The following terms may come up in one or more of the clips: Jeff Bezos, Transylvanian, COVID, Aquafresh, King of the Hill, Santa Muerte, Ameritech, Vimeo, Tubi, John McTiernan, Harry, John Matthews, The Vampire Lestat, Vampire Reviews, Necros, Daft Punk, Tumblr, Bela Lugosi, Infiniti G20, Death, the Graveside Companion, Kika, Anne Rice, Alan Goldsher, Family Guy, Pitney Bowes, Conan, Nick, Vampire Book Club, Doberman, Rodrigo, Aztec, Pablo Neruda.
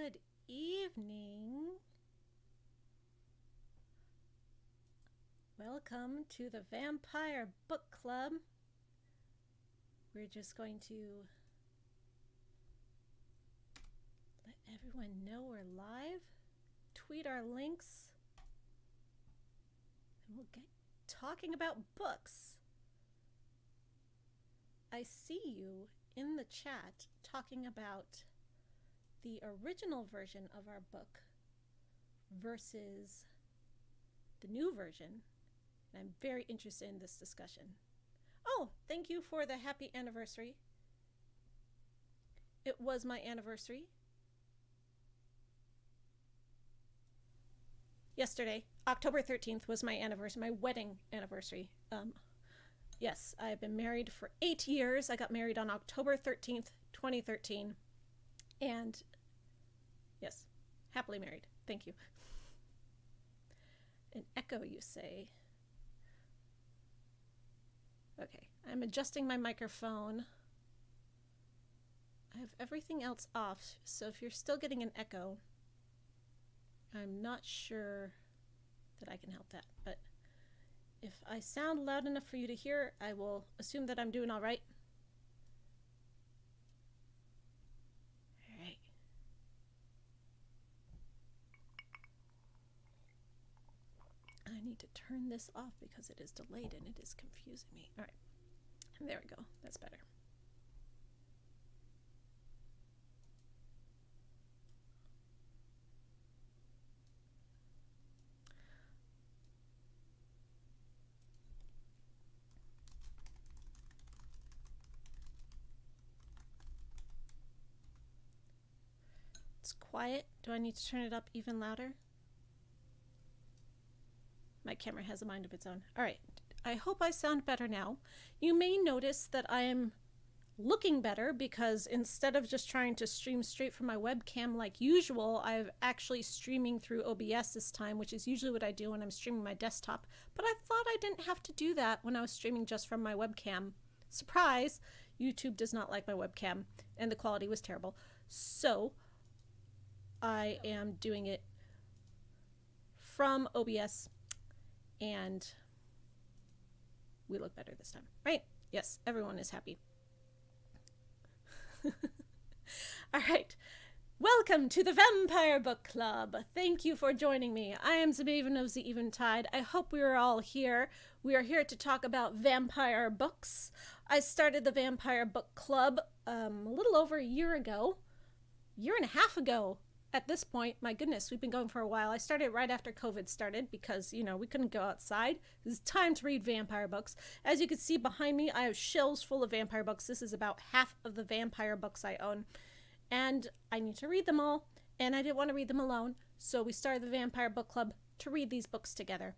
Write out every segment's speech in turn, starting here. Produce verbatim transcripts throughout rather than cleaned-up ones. good evening. Welcome to the Vampire Book Club. We're just going to let everyone know we're live, tweet our links, and we'll get talking about books. I see you in the chat talking about the original version of our book versus the new version, and I'm very interested in this discussion. Oh, thank you for the happy anniversary. It was my anniversary yesterday. October thirteenth was my anniversary, my wedding anniversary. Um, yes, I've been married for eight years. I got married on October thirteenth, twenty thirteen. And yes, happily married. Thank you. An echo, you say? Okay, I'm adjusting my microphone. I have everything else off, so if you're still getting an echo, I'm not sure that I can help that, but if I sound loud enough for you to hear, I will assume that I'm doing all right. All right. I need to turn this off because it is delayed and it is confusing me. All right, and there we go, that's better. It's quiet. Do I need to turn it up even louder? My camera has a mind of its own. All right, I hope I sound better now. You may notice that I am looking better because instead of just trying to stream straight from my webcam like usual, I'm actually streaming through O B S this time, which is usually what I do when I'm streaming my desktop. But I thought I didn't have to do that when I was streaming just from my webcam. Surprise! YouTube does not like my webcam, and the quality was terrible. So I am doing it from O B S. And we look better this time, right? Yes, everyone is happy. All right, welcome to the Vampire Book Club. Thank you for joining me. I am Zabaven of the Eventide. I hope we are all here. We are here to talk about vampire books. I started the Vampire Book Club um, a little over a year ago, year and a half ago. At this point, my goodness, we've been going for a while. I started right after COVID started because, you know, we couldn't go outside. It was time to read vampire books. As you can see behind me, I have shelves full of vampire books. This is about half of the vampire books I own. And I need to read them all. And I didn't want to read them alone. So we started the Vampire Book Club to read these books together.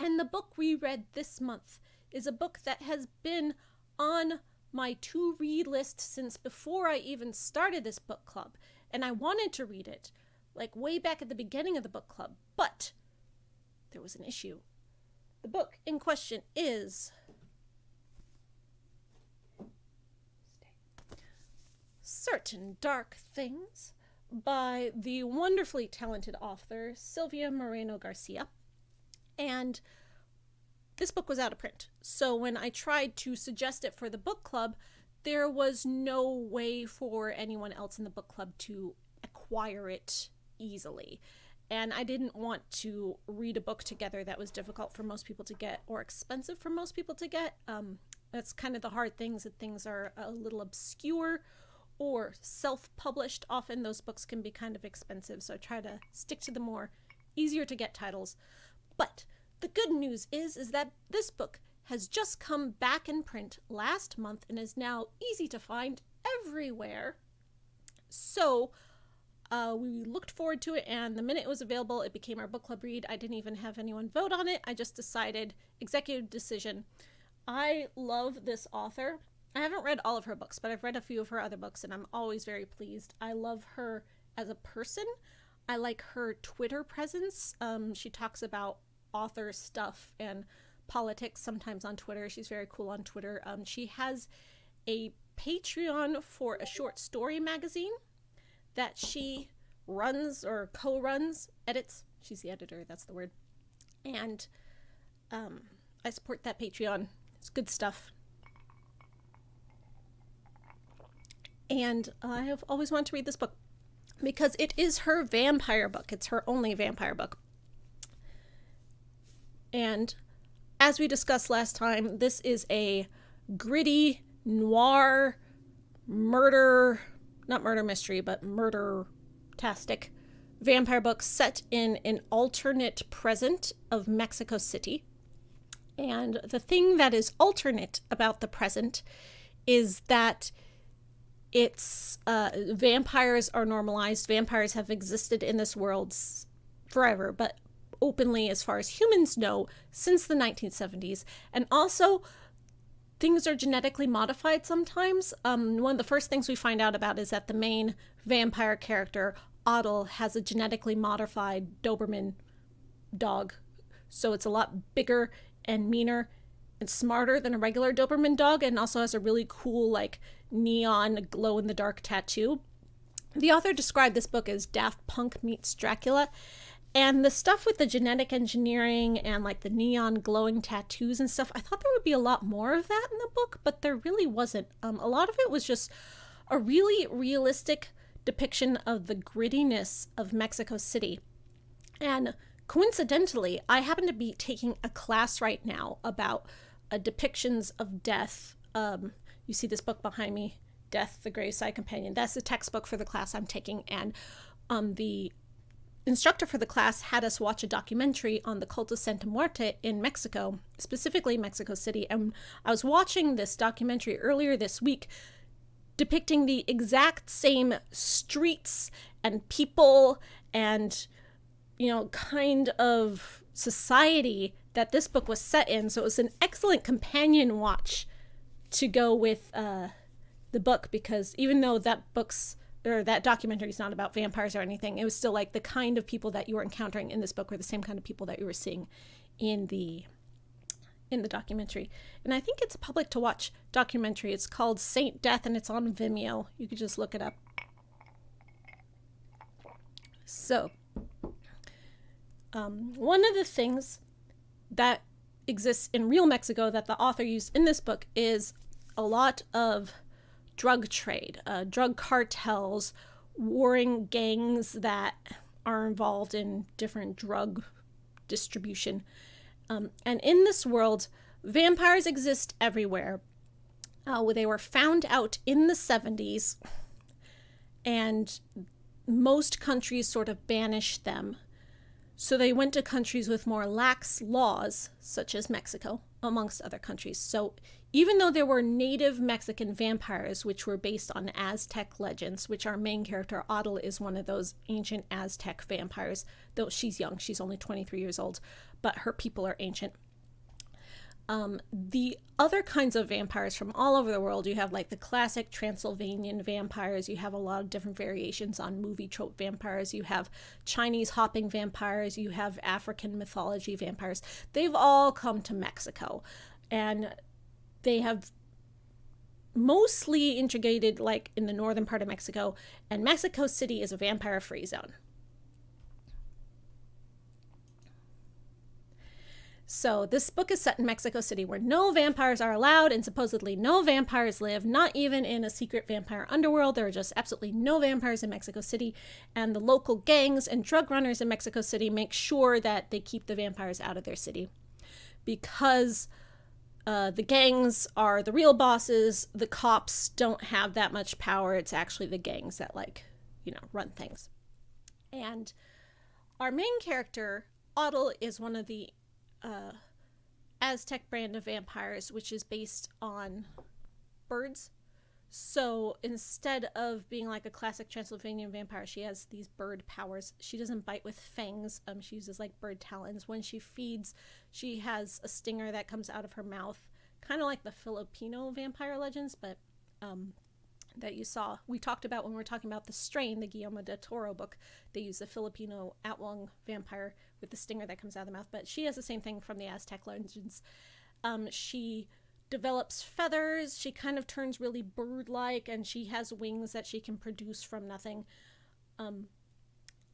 And the book we read this month is a book that has been on my to-read list since before I even started this book club. And I wanted to read it, like way back at the beginning of the book club, but there was an issue. The book in question is Certain Dark Things by the wonderfully talented author Silvia Moreno-Garcia. And this book was out of print. So when I tried to suggest it for the book club, there was no way for anyone else in the book club to acquire it easily. And I didn't want to read a book together that was difficult for most people to get or expensive for most people to get. Um, that's kind of the hard things, that things are a little obscure or self-published. Often those books can be kind of expensive, so I try to stick to the more easier to get titles. But the good news is, is that this book has just come back in print last month and is now easy to find everywhere. So uh, we looked forward to it, and the minute it was available, it became our book club read. I didn't even have anyone vote on it. I just decided, executive decision. I love this author. I haven't read all of her books, but I've read a few of her other books, and I'm always very pleased. I love her as a person. I like her Twitter presence. Um, she talks about author stuff and politics sometimes on Twitter. She's very cool on Twitter. Um, she has a Patreon for a short story magazine that she runs or co-runs, edits. She's the editor, that's the word. And um, I support that Patreon. It's good stuff. And I have always wanted to read this book because it is her vampire book. It's her only vampire book. And as we discussed last time, this is a gritty, noir, murder, not murder mystery, but murder-tastic vampire book set in an alternate present of Mexico City. And the thing that is alternate about the present is that it's uh, vampires are normalized. Vampires have existed in this world forever, but openly, as far as humans know, since the nineteen seventies. And also, things are genetically modified sometimes. Um, one of the first things we find out about is that the main vampire character, Adel, has a genetically modified Doberman dog. So it's a lot bigger and meaner and smarter than a regular Doberman dog, and also has a really cool, like, neon glow-in-the-dark tattoo. The author described this book as Daft Punk meets Dracula, and the stuff with the genetic engineering and like the neon glowing tattoos and stuff, I thought there would be a lot more of that in the book, but there really wasn't. Um, a lot of it was just a really realistic depiction of the grittiness of Mexico City. And coincidentally, I happen to be taking a class right now about uh, depictions of death. Um, you see this book behind me, Death, the Graveside Companion. That's the textbook for the class I'm taking, and um, the instructor for the class had us watch a documentary on the cult of Santa Muerte in Mexico, specifically Mexico City, and I was watching this documentary earlier this week depicting the exact same streets and people and, you know, kind of society that this book was set in, so it was an excellent companion watch to go with uh, the book, because even though that book's or that documentary is not about vampires or anything, it was still like the kind of people that you were encountering in this book were the same kind of people that you were seeing in the in the documentary. And I think it's a public to watch documentary. It's called Saint Death and it's on Vimeo. You could just look it up. So um, one of the things that exists in real Mexico that the author used in this book is a lot of drug trade, uh, drug cartels, warring gangs that are involved in different drug distribution. Um, and in this world, vampires exist everywhere. Uh, they were found out in the seventies, and most countries sort of banished them. So they went to countries with more lax laws, such as Mexico, amongst other countries. So even though there were native Mexican vampires, which were based on Aztec legends, which our main character, Adel, is one of those ancient Aztec vampires, though she's young, she's only twenty-three years old, but her people are ancient. Um, the other kinds of vampires from all over the world, you have like the classic Transylvanian vampires, you have a lot of different variations on movie trope vampires, you have Chinese hopping vampires, you have African mythology vampires. They've all come to Mexico, and they have mostly integrated like in the northern part of Mexico, and Mexico City is a vampire free zone. So this book is set in Mexico City where no vampires are allowed and supposedly no vampires live, not even in a secret vampire underworld. There are just absolutely no vampires in Mexico City, and the local gangs and drug runners in Mexico City make sure that they keep the vampires out of their city, because Uh, the gangs are the real bosses. The cops don't have that much power. It's actually the gangs that, like, you know, run things. And our main character, Adel, is one of the uh, Aztec brand of vampires, which is based on birds. So instead of being like a classic Transylvanian vampire, she has these bird powers. She doesn't bite with fangs. Um, she uses like bird talons. When she feeds, she has a stinger that comes out of her mouth, kind of like the Filipino vampire legends, but um, that you saw. We talked about when we were talking about The Strain, the Guillermo del Toro book. They use the Filipino Atwang vampire with the stinger that comes out of the mouth, but she has the same thing from the Aztec legends. Um, she develops feathers, she kind of turns really bird-like, and she has wings that she can produce from nothing. Um,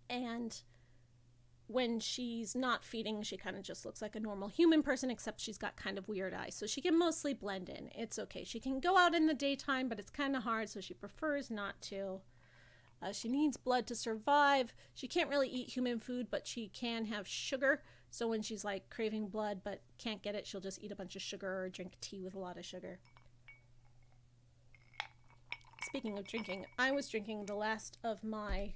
And when she's not feeding, she kind of just looks like a normal human person, except she's got kind of weird eyes. So she can mostly blend in. It's okay. She can go out in the daytime, but it's kind of hard, so she prefers not to. Uh, she needs blood to survive. She can't really eat human food, but she can have sugar. So when she's like craving blood but can't get it, she'll just eat a bunch of sugar or drink tea with a lot of sugar. Speaking of drinking, I was drinking the last of my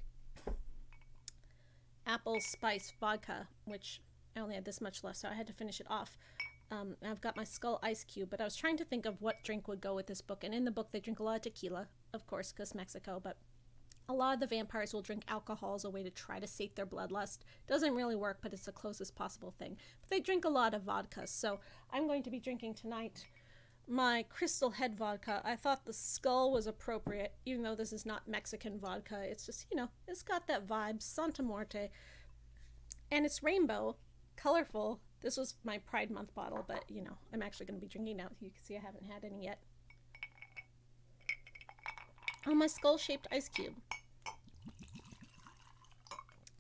apple spice vodka, which I only had this much left, so I had to finish it off. Um, I've got my skull ice cube, but I was trying to think of what drink would go with this book. And in the book, they drink a lot of tequila, of course, because Mexico, but a lot of the vampires will drink alcohol as a way to try to sate their bloodlust. Doesn't really work, but it's the closest possible thing. But they drink a lot of vodka, so I'm going to be drinking tonight my Crystal Head vodka. I thought the skull was appropriate, even though this is not Mexican vodka. It's just, you know, it's got that vibe, Santa Muerte. And it's rainbow, colorful. This was my Pride Month bottle, but, you know, I'm actually going to be drinking now. You can see I haven't had any yet. Oh, my skull-shaped ice cube.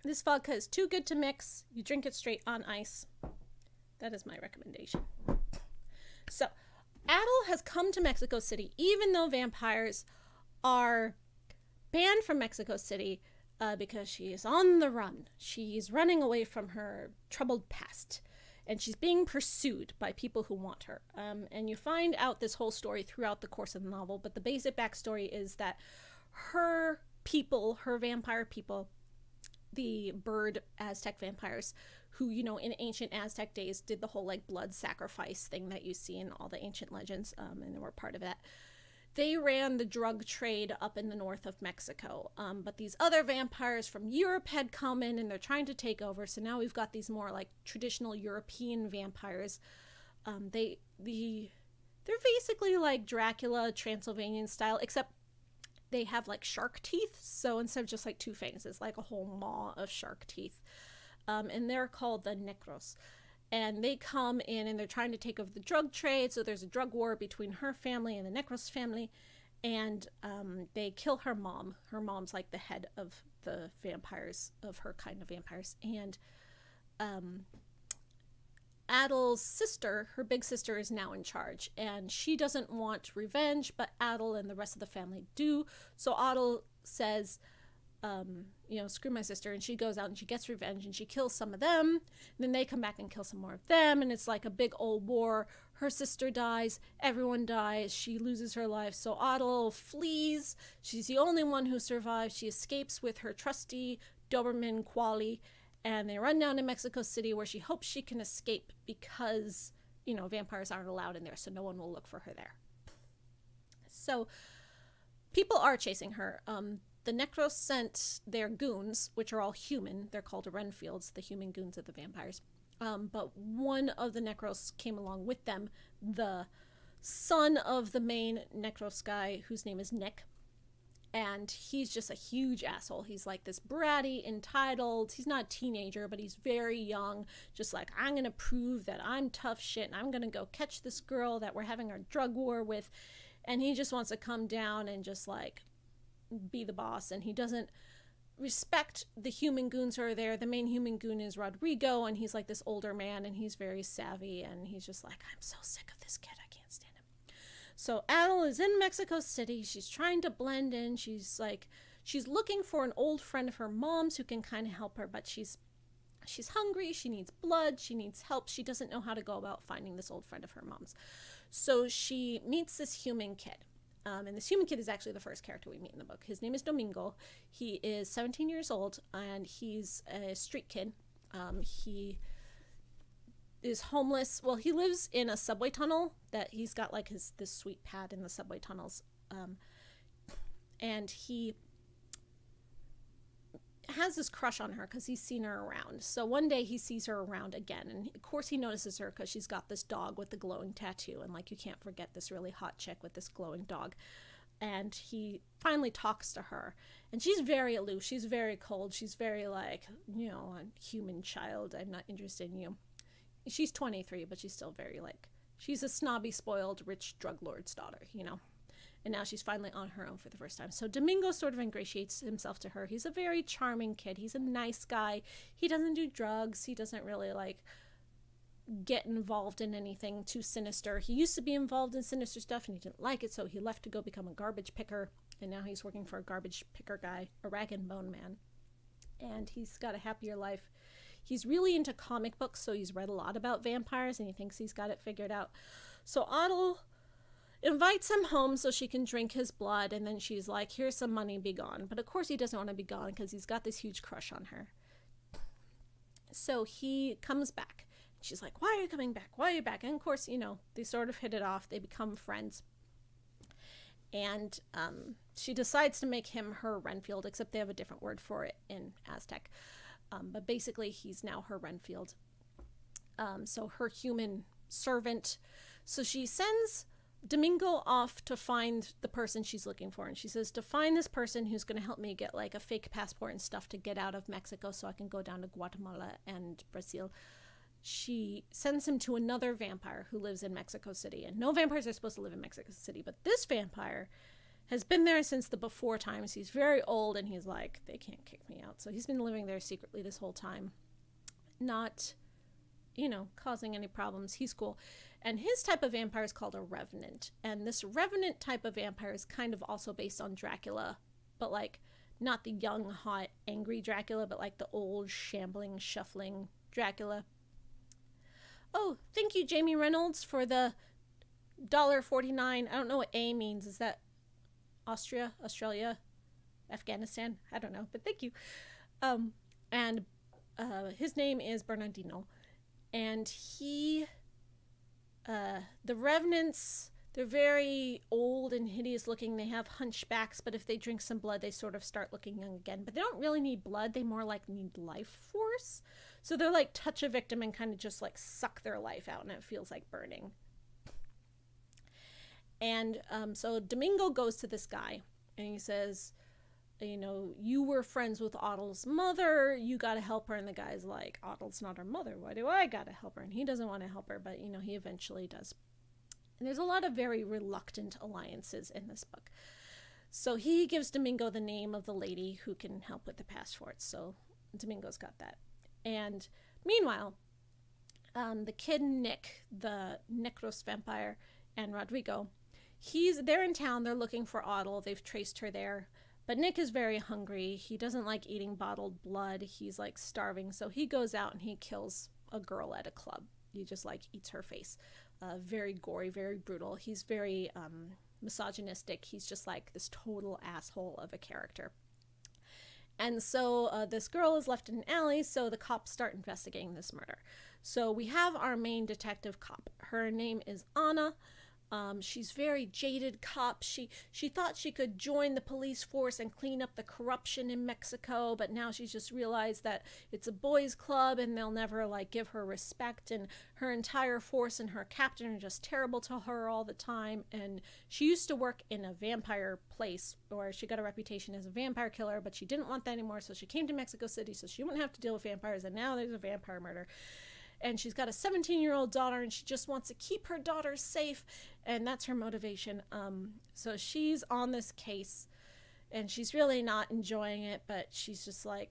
This vodka is too good to mix. You drink it straight on ice. That is my recommendation. So, Adel has come to Mexico City, even though vampires are banned from Mexico City uh, because she is on the run. She's running away from her troubled past, and she's being pursued by people who want her. Um, and you find out this whole story throughout the course of the novel, but the basic backstory is that her people, her vampire people, the bird Aztec vampires, who, you know, in ancient Aztec days did the whole like blood sacrifice thing that you see in all the ancient legends, um, and they were part of that. They ran the drug trade up in the north of Mexico, um, but these other vampires from Europe had come in and they're trying to take over. So now we've got these more like traditional European vampires. Um, they the they're basically like Dracula, Transylvanian style, except they have like shark teeth. So instead of just like two fangs, it's like a whole maw of shark teeth. Um, and they're called the Necros, and they come in and they're trying to take over the drug trade. So there's a drug war between her family and the Necros family, and um, they kill her mom. Her mom's like the head of the vampires, of her kind of vampires, and um, Adel's sister, her big sister, is now in charge, and she doesn't want revenge, but Adel and the rest of the family do. So Adel says, Um, you know, screw my sister, and she goes out and she gets revenge and she kills some of them, and then they come back and kill some more of them, and it's like a big old war. Her sister dies, everyone dies, she loses her life, so Adel flees. She's the only one who survives. She escapes with her trusty Doberman, Cualli, and they run down to Mexico City, where she hopes she can escape because, you know, vampires aren't allowed in there, so no one will look for her there. So people are chasing her. Um, The Necros sent their goons, which are all human. They're called Renfields, the human goons of the vampires. Um, but one of the Necros came along with them, the son of the main Necros guy, whose name is Nick. And he's just a huge asshole. He's like this bratty, entitled. He's not a teenager, but he's very young. Just like, I'm going to prove that I'm tough shit, and I'm going to go catch this girl that we're having our drug war with. And he just wants to come down and just like be the boss, and he doesn't respect the human goons who are there. The main human goon is Rodrigo, and he's like this older man, and he's very savvy, and he's just like, I'm so sick of this kid, I can't stand him. So Adel is in Mexico City. She's trying to blend in. She's like, she's looking for an old friend of her mom's who can kind of help her, but she's she's hungry, she needs blood, she needs help. She doesn't know how to go about finding this old friend of her mom's. So she meets this human kid. Um, and this human kid is actually the first character we meet in the book. His name is Domingo. He is seventeen years old, and he's a street kid. Um, he is homeless. Well, he lives in a subway tunnel that he's got like his this sweet pad in the subway tunnels. Um, and he has this crush on her because he's seen her around. So one day he sees her around again, and of course he notices her because she's got this dog with the glowing tattoo, and like, you can't forget this really hot chick with this glowing dog. And he finally talks to her, and she's very aloof, she's very cold, she's very like, you know, a human child, I'm not interested in you. She's twenty-three, but she's still very like, she's a snobby, spoiled, rich drug lord's daughter, you know. and now she's finally on her own for the first time. So Domingo sort of ingratiates himself to her. He's a very charming kid. He's a nice guy. He doesn't do drugs. He doesn't really, like, get involved in anything too sinister. He used to be involved in sinister stuff, and he didn't like it, so he left to go become a garbage picker, and now he's working for a garbage picker guy, a rag and bone man. And he's got a happier life. He's really into comic books, so he's read a lot about vampires, and he thinks he's got it figured out. So Adel invites him home so she can drink his blood, and then she's like, here's some money, be gone. But of course he doesn't want to be gone because he's got this huge crush on her. So he comes back. She's like, why are you coming back? Why are you back? And of course, you know, they sort of hit it off. They become friends. And um, she decides to make him her Renfield, except they have a different word for it in Aztec. Um, but basically, he's now her Renfield. Um, so her human servant. So she sends Domingo off to find the person she's looking for. And she says, to find this person who's going to help me get like a fake passport and stuff to get out of Mexico so I can go down to Guatemala and Brazil. She sends him to another vampire who lives in Mexico City. And no vampires are supposed to live in Mexico City, but this vampire has been there since the before times. He's very old, and he's like, they can't kick me out. So he's been living there secretly this whole time, not, you know, causing any problems. He's cool. And his type of vampire is called a revenant. And this revenant type of vampire is kind of also based on Dracula, but like not the young, hot, angry Dracula, but like the old, shambling, shuffling Dracula. Oh, thank you, Jamie Reynolds, for the one dollar forty-nine. I don't know what A means. Is that Austria, Australia, Afghanistan? I don't know, but thank you. Um, and uh, his name is Bernardino. And he, uh, the revenants, they're very old and hideous looking. They have hunchbacks, but if they drink some blood, they sort of start looking young again. But they don't really need blood. They more like need life force. So they're like touch a victim and kind of just like suck their life out, and it feels like burning. And um, so Domingo goes to this guy and he says, you know, you were friends with Adel's mother. You got to help her. And the guy's like, Adel's not her mother. Why do I got to help her? And he doesn't want to help her, but, you know, he eventually does. And there's a lot of very reluctant alliances in this book. So he gives Domingo the name of the lady who can help with the passports. So Domingo's got that. And meanwhile, um, the kid Nick, the Necros vampire, and Rodrigo, he's they're in town. They're looking for Adel. They've traced her there. But Nick is very hungry. He doesn't like eating bottled blood. He's like starving. So he goes out and he kills a girl at a club. He just like eats her face. Uh, very gory, very brutal. He's very um, misogynistic. He's just like this total asshole of a character. And so uh, this girl is left in an alley, so the cops start investigating this murder. So we have our main detective cop. Her name is Anna. Um, she's very jaded cop. She she thought she could join the police force and clean up the corruption in Mexico, but now she's just realized that it's a boys' club and they'll never like give her respect, and her entire force and her captain are just terrible to her all the time. And she used to work in a vampire place, or she got a reputation as a vampire killer, but she didn't want that anymore, so she came to Mexico City so she wouldn't have to deal with vampires, and now there's a vampire murder. And she's got a seventeen-year-old daughter, and she just wants to keep her daughter safe, and that's her motivation. Um, so she's on this case, and she's really not enjoying it, but she's just like,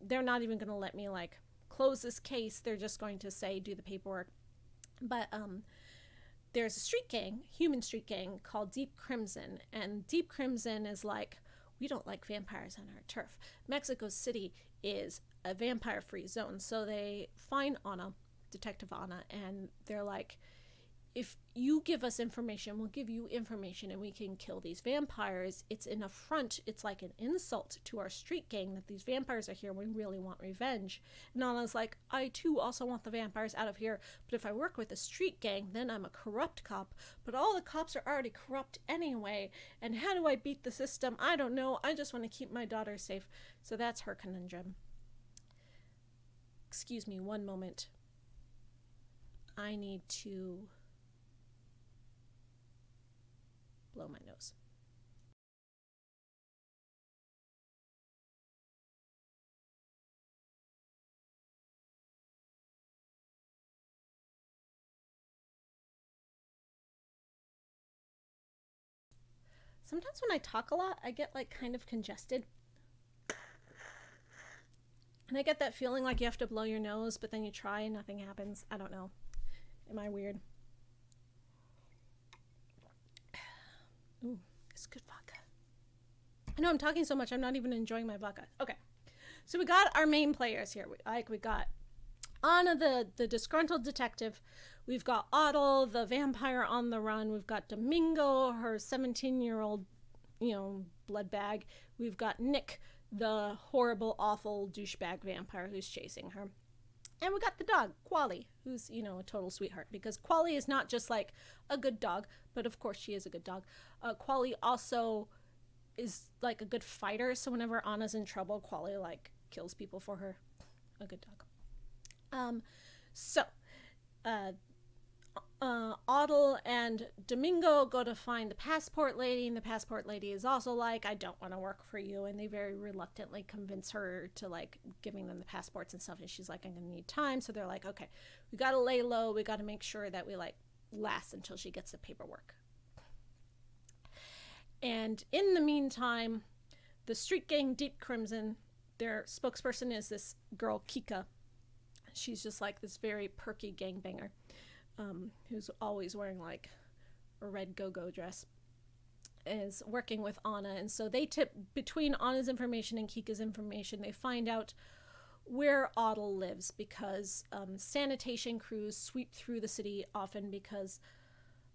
they're not even going to let me, like, close this case. They're just going to say, do the paperwork. But um, there's a street gang, human street gang, called Deep Crimson, and Deep Crimson is like, we don't like vampires on our turf. Mexico City is a vampire-free zone. So they find Anna, Detective Anna, and they're like, if you give us information, we'll give you information and we can kill these vampires. It's an affront. It's like an insult to our street gang that these vampires are here. We really want revenge. And Anna's like, I too also want the vampires out of here. But if I work with a street gang, then I'm a corrupt cop. But all the cops are already corrupt anyway. And how do I beat the system? I don't know. I just want to keep my daughter safe. So that's her conundrum. Excuse me one moment. I need to blow my nose. Sometimes when I talk a lot, I get like kind of congested. And I get that feeling like you have to blow your nose, but then you try and nothing happens. I don't know. Am I weird? Ooh, it's good vodka. I know I'm talking so much, I'm not even enjoying my vodka. Okay, so we got our main players here. We, like we got Anna, the, the disgruntled detective. We've got Adel, the vampire on the run. We've got Domingo, her seventeen-year-old, you know, blood bag. We've got Nick, the horrible, awful douchebag vampire who's chasing her. And we got the dog, Cualli, who's, you know, a total sweetheart, because Cualli is not just like a good dog, but of course she is a good dog. Uh, Cualli also is like a good fighter, so whenever Anna's in trouble, Cualli like kills people for her. A good dog. Um, so, uh, uh, Adel and Domingo go to find the passport lady, and the passport lady is also like, I don't want to work for you, and they very reluctantly convince her to, like, giving them the passports and stuff, and she's like, I'm gonna need time, so they're like, okay, we gotta lay low, we gotta make sure that we, like, last until she gets the paperwork. And in the meantime, the street gang Deep Crimson, their spokesperson is this girl, Kika. She's just like this very perky gangbanger um, who's always wearing like a red go-go dress, is working with Anna. And so they tip between Anna's information and Kika's information. They find out where Adel lives because um, sanitation crews sweep through the city often because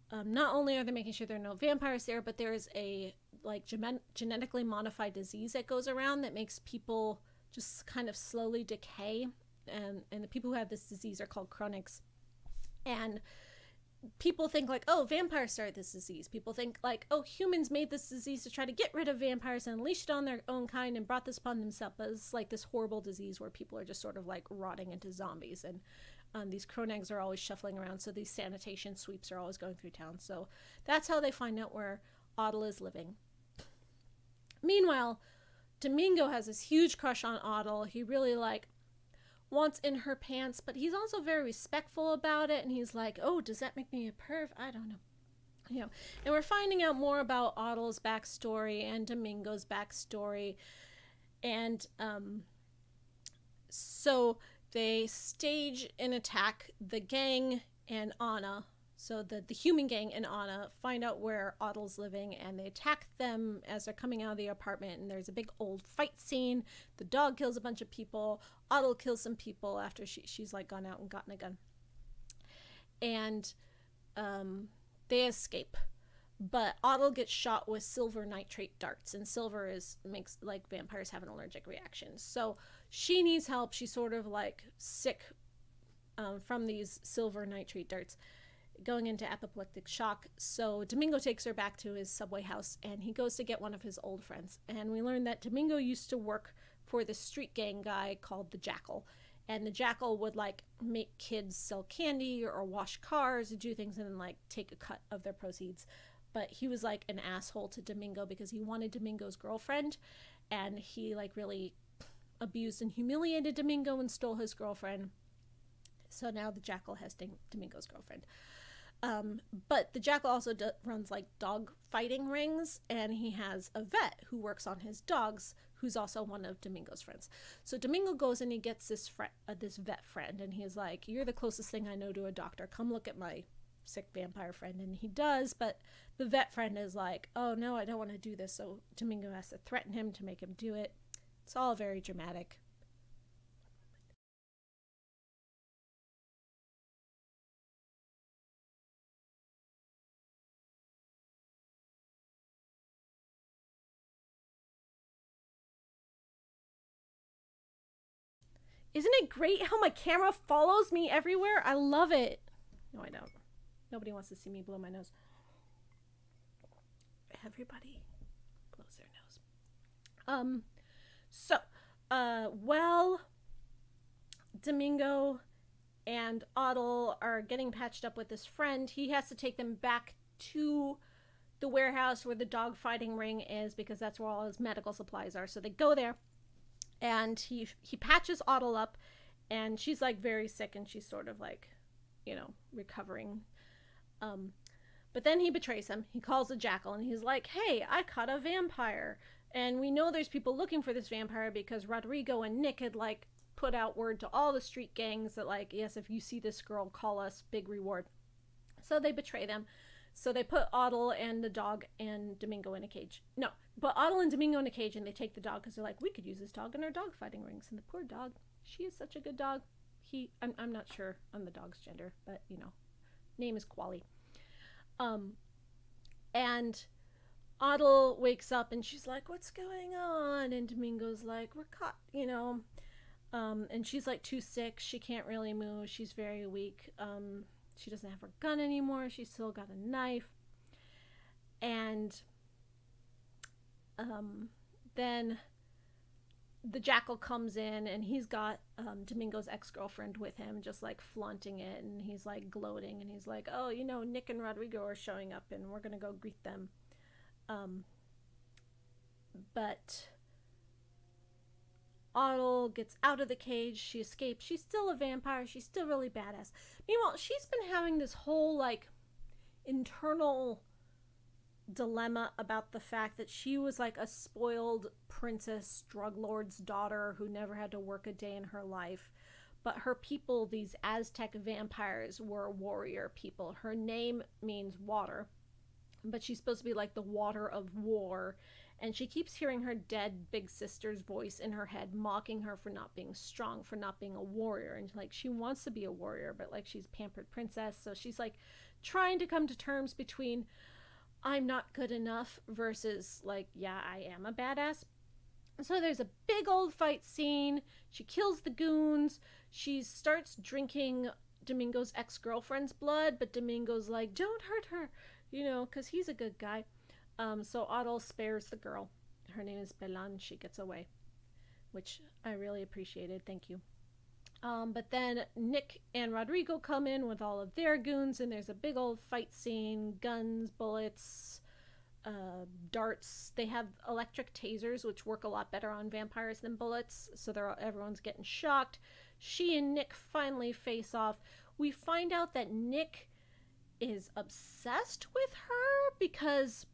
um, not only are they making sure there are no vampires there, but there is a like gen genetically modified disease that goes around that makes people just kind of slowly decay. And, and the people who have this disease are called chronics. And people think like, oh, vampires started this disease. People think like, oh, humans made this disease to try to get rid of vampires and unleashed it on their own kind and brought this upon themselves. But it's like this horrible disease where people are just sort of like rotting into zombies. And um, these chronics are always shuffling around. So these sanitation sweeps are always going through town. So that's how they find out where Adel is living. Meanwhile, Domingo has this huge crush on Adel. He really like... wants in her pants, but he's also very respectful about it, and he's like, oh, does that make me a perv? I don't know. You know, and we're finding out more about Adel's backstory and Domingo's backstory, and um, so they stage an attack. The gang and Anna, so the, the human gang and Anna, find out where Adel's living, and they attack them as they're coming out of the apartment, and there's a big old fight scene. The dog kills a bunch of people. Adel kills some people after she, she's like gone out and gotten a gun, and um, they escape, but Adel gets shot with silver nitrate darts, and silver is makes like vampires have an allergic reaction, so she needs help. She's sort of like sick um, from these silver nitrate darts, going into apoplectic shock. So Domingo takes her back to his subway house, and he goes to get one of his old friends, and we learn that Domingo used to work for the street gang guy called the Jackal, and the Jackal would like make kids sell candy or, or wash cars and do things and then like take a cut of their proceeds. But he was like an asshole to Domingo because he wanted Domingo's girlfriend, and he like really abused and humiliated Domingo and stole his girlfriend. So now the Jackal has Domingo's girlfriend. Um, but the Jackal also d runs like dog fighting rings, and he has a vet who works on his dogs, who's also one of Domingo's friends. So Domingo goes and he gets this fr uh, this vet friend, and he's like, "You're the closest thing I know to a doctor. Come look at my sick vampire friend." And he does, but the vet friend is like, "Oh no, I don't want to do this." So Domingo has to threaten him to make him do it. It's all very dramatic. Isn't it great how my camera follows me everywhere? I love it. No, I don't. Nobody wants to see me blow my nose. Everybody blows their nose. Um, so, uh, well, Domingo and Adel are getting patched up with this friend. He has to take them back to the warehouse where the dog fighting ring is because that's where all his medical supplies are. So they go there. And he he patches Adel up, and she's like very sick, and she's sort of like, you know, recovering. Um, But then he betrays him. He calls a jackal and he's like, hey, I caught a vampire. And we know there's people looking for this vampire because Rodrigo and Nick had like put out word to all the street gangs that like, yes, if you see this girl, call us, big reward. So they betray them. So they put Adel and the dog and Domingo in a cage. No, but Adel and Domingo in a cage, and they take the dog because they're like, we could use this dog in our dog fighting rings. And the poor dog, she is such a good dog. He, I'm, I'm not sure on the dog's gender, but you know, name is Cualli. Um, and Adel wakes up and she's like, what's going on? And Domingo's like, we're caught, you know. Um, and she's like too sick. She can't really move. She's very weak. Um, She doesn't have her gun anymore. She's still got a knife. And um, then the jackal comes in and he's got um, Domingo's ex-girlfriend with him, just like flaunting it. And he's like gloating and he's like, oh, you know, Nick and Rodrigo are showing up and we're going to go greet them. Um, but Adel gets out of the cage. She escapes. She's still a vampire. She's still really badass. Meanwhile, she's been having this whole like internal dilemma about the fact that she was like a spoiled princess drug lord's daughter who never had to work a day in her life, but her people, these Aztec vampires, were warrior people. Her name means water, but she's supposed to be like the water of war. And she keeps hearing her dead big sister's voice in her head mocking her for not being strong, for not being a warrior. And like she wants to be a warrior, but like she's pampered princess. So she's like trying to come to terms between I'm not good enough versus like, yeah, I am a badass. And so there's a big old fight scene. She kills the goons. She starts drinking Domingo's ex-girlfriend's blood, but Domingo's like, don't hurt her, you know, because he's a good guy. Um, so Adel spares the girl. Her name is Belan. She gets away, which I really appreciated. Thank you. Um, but then Nick and Rodrigo come in with all of their goons, and there's a big old fight scene. Guns, bullets, uh, darts. They have electric tasers, which work a lot better on vampires than bullets, so they're all, everyone's getting shocked. She and Nick finally face off. We find out that Nick is obsessed with her because...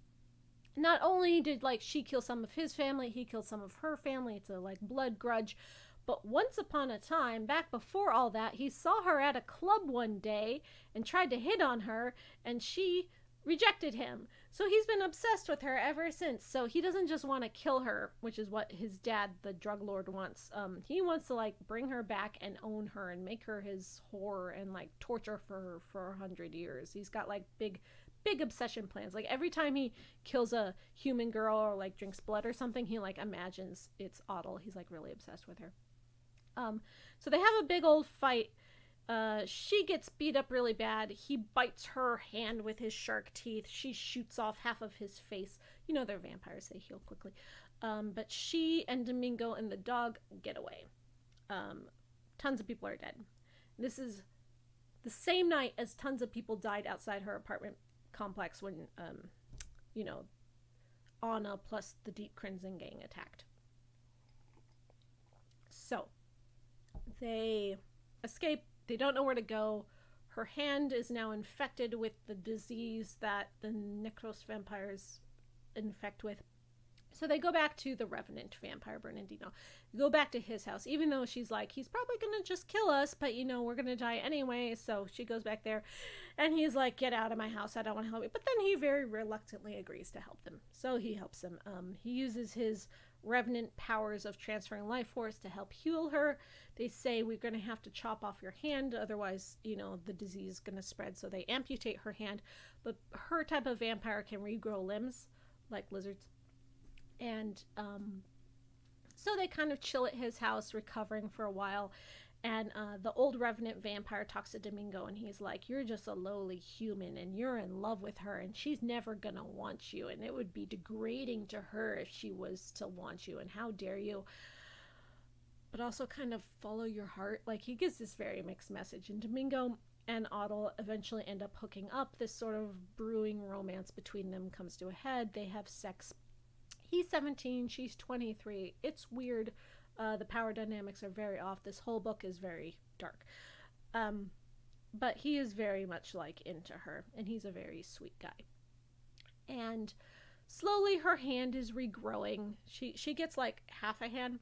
not only did like she kill some of his family, he killed some of her family. It's a like blood grudge. But once upon a time, back before all that, he saw her at a club one day and tried to hit on her, and she rejected him. So he's been obsessed with her ever since. So he doesn't just want to kill her, which is what his dad, the drug lord, wants. Um, he wants to like bring her back and own her and make her his whore and like torture for her for a hundred years. He's got like big... big obsession plans. Like every time he kills a human girl or like drinks blood or something, he like imagines it's Adel. He's like really obsessed with her. Um, so they have a big old fight. Uh, she gets beat up really bad. He bites her hand with his shark teeth. She shoots off half of his face. You know, they're vampires. They heal quickly. Um, but she and Domingo and the dog get away. Um, tons of people are dead. This is the same night as tons of people died outside her apartment complex when, um, you know, Anna plus the Deep Crimson gang attacked. So, they escape. They don't know where to go. Her hand is now infected with the disease that the Necros vampires infect with. So they go back to the Revenant vampire, Bernardino. They go back to his house, even though she's like, he's probably going to just kill us, but, you know, we're going to die anyway. So she goes back there, and he's like, get out of my house. I don't want to help you. But then he very reluctantly agrees to help them. So he helps them. Um, he uses his Revenant powers of transferring life force to help heal her. They say, we're going to have to chop off your hand. Otherwise, you know, the disease is going to spread. So they amputate her hand. But her type of vampire can regrow limbs, like lizards. And um, so they kind of chill at his house, recovering for a while. And uh, the old Revenant vampire talks to Domingo, and he's like, you're just a lowly human, and you're in love with her, and she's never going to want you, and it would be degrading to her if she was to want you, and how dare you. But also kind of follow your heart. Like, he gives this very mixed message. And Domingo and Adel eventually end up hooking up. This sort of brewing romance between them comes to a head. They have sex. He's seventeen, she's twenty-three. It's weird. Uh, the power dynamics are very off. This whole book is very dark. Um, but he is very much like into her, and he's a very sweet guy. And slowly her hand is regrowing. She, she gets like half a hand,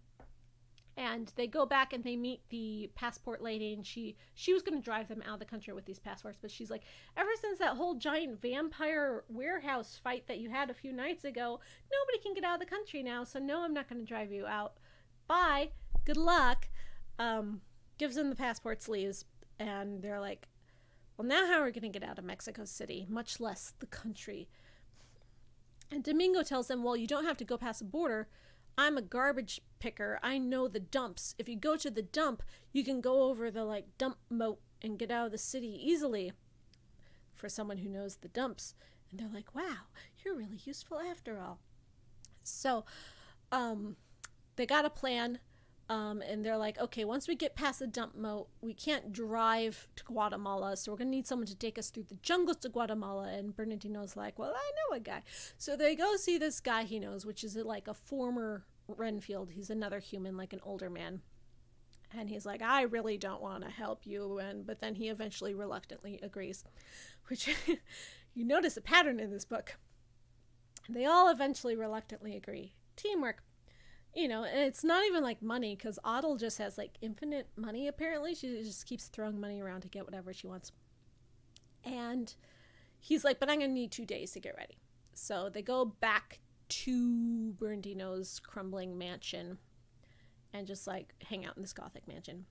and they go back and they meet the passport lady, and she, she was going to drive them out of the country with these passports, but she's like, ever since that whole giant vampire warehouse fight that you had a few nights ago, nobody can get out of the country now, so no, I'm not going to drive you out. Bye. Good luck. Um, gives them the passports, leaves, and they're like, well, now how are we going to get out of Mexico City, much less the country? And Domingo tells them, well, you don't have to go past the border. I'm a garbage picker. I know the dumps. If you go to the dump, you can go over the, like, dump moat and get out of the city easily, for someone who knows the dumps. And they're like, wow, you're really useful after all. So um, they got a plan, um, and they're like, okay, once we get past the dump moat, we can't drive to Guatemala, so we're going to need someone to take us through the jungles to Guatemala. And Bernardino's like, well, I know a guy. So they go see this guy he knows, which is like a former Renfield. He's another human, like an older man, and he's like, I really don't want to help you, and but then he eventually reluctantly agrees, which you notice a pattern in this book. They all eventually reluctantly agree. Teamwork, you know. And it's not even like money, because Adel just has like infinite money apparently. She just keeps throwing money around to get whatever she wants. And he's like, but I'm gonna need two days to get ready. So they go back to Bernardino's crumbling mansion and just like hang out in this gothic mansion.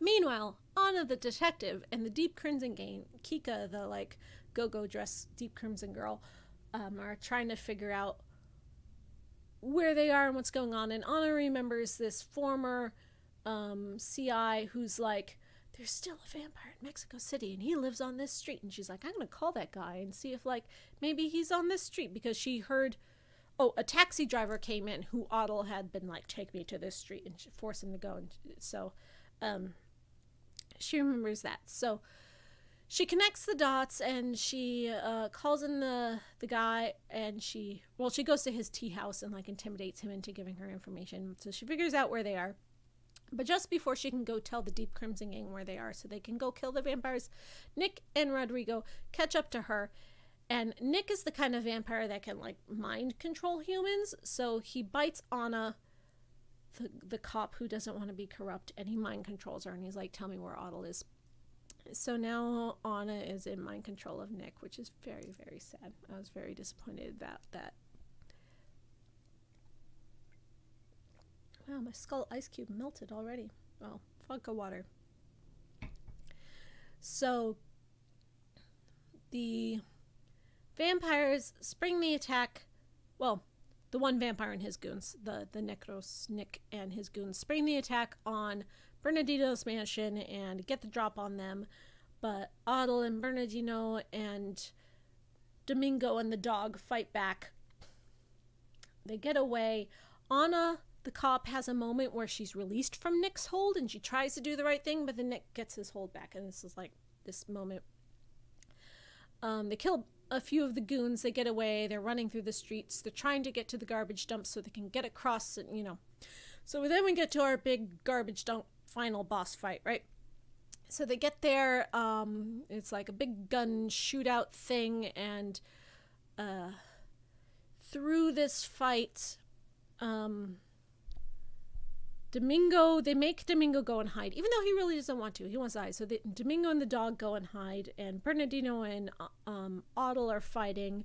Meanwhile, Anna the detective and the Deep Crimson gang, Kika the like go-go dress Deep Crimson girl, um, are trying to figure out where they are and what's going on. And Anna remembers this former um, C I who's like, there's still a vampire in Mexico City, and he lives on this street. And she's like, I'm gonna call that guy and see if like maybe he's on this street, because she heard, oh, a taxi driver came in who Adel had been like, take me to this street, and force him to go. And so um, she remembers that. So she connects the dots, and she uh, calls in the, the guy, and she, well, she goes to his tea house and like intimidates him into giving her information. So she figures out where they are. But just before she can go tell the Deep Crimson gang where they are so they can go kill the vampires, Nick and Rodrigo catch up to her. And Nick is the kind of vampire that can, like, mind control humans. So he bites Anna, the, the cop who doesn't want to be corrupt, and he mind controls her. And he's like, tell me where Adel is. So now Anna is in mind control of Nick, which is very, very sad. I was very disappointed about that. Wow, my skull ice cube melted already. Well, funk of water. So the vampires spring the attack. Well, the one vampire and his goons, the, the Necros, Nick and his goons, spring the attack on Bernardino's mansion and get the drop on them. But Adel and Bernardino and Domingo and the dog fight back. They get away. Anna, the cop, has a moment where she's released from Nick's hold, and she tries to do the right thing, but then Nick gets his hold back. And this is like this moment. Um, they kill a few of the goons, they get away, they're running through the streets, they're trying to get to the garbage dump so they can get across, and you know. So then we get to our big garbage dump final boss fight, right? So they get there, um, it's like a big gun shootout thing, and uh, through this fight, um, Domingo, they make Domingo go and hide, even though he really doesn't want to. He wants to hide. So they, Domingo and the dog go and hide, and Bernardino and um, Adel are fighting,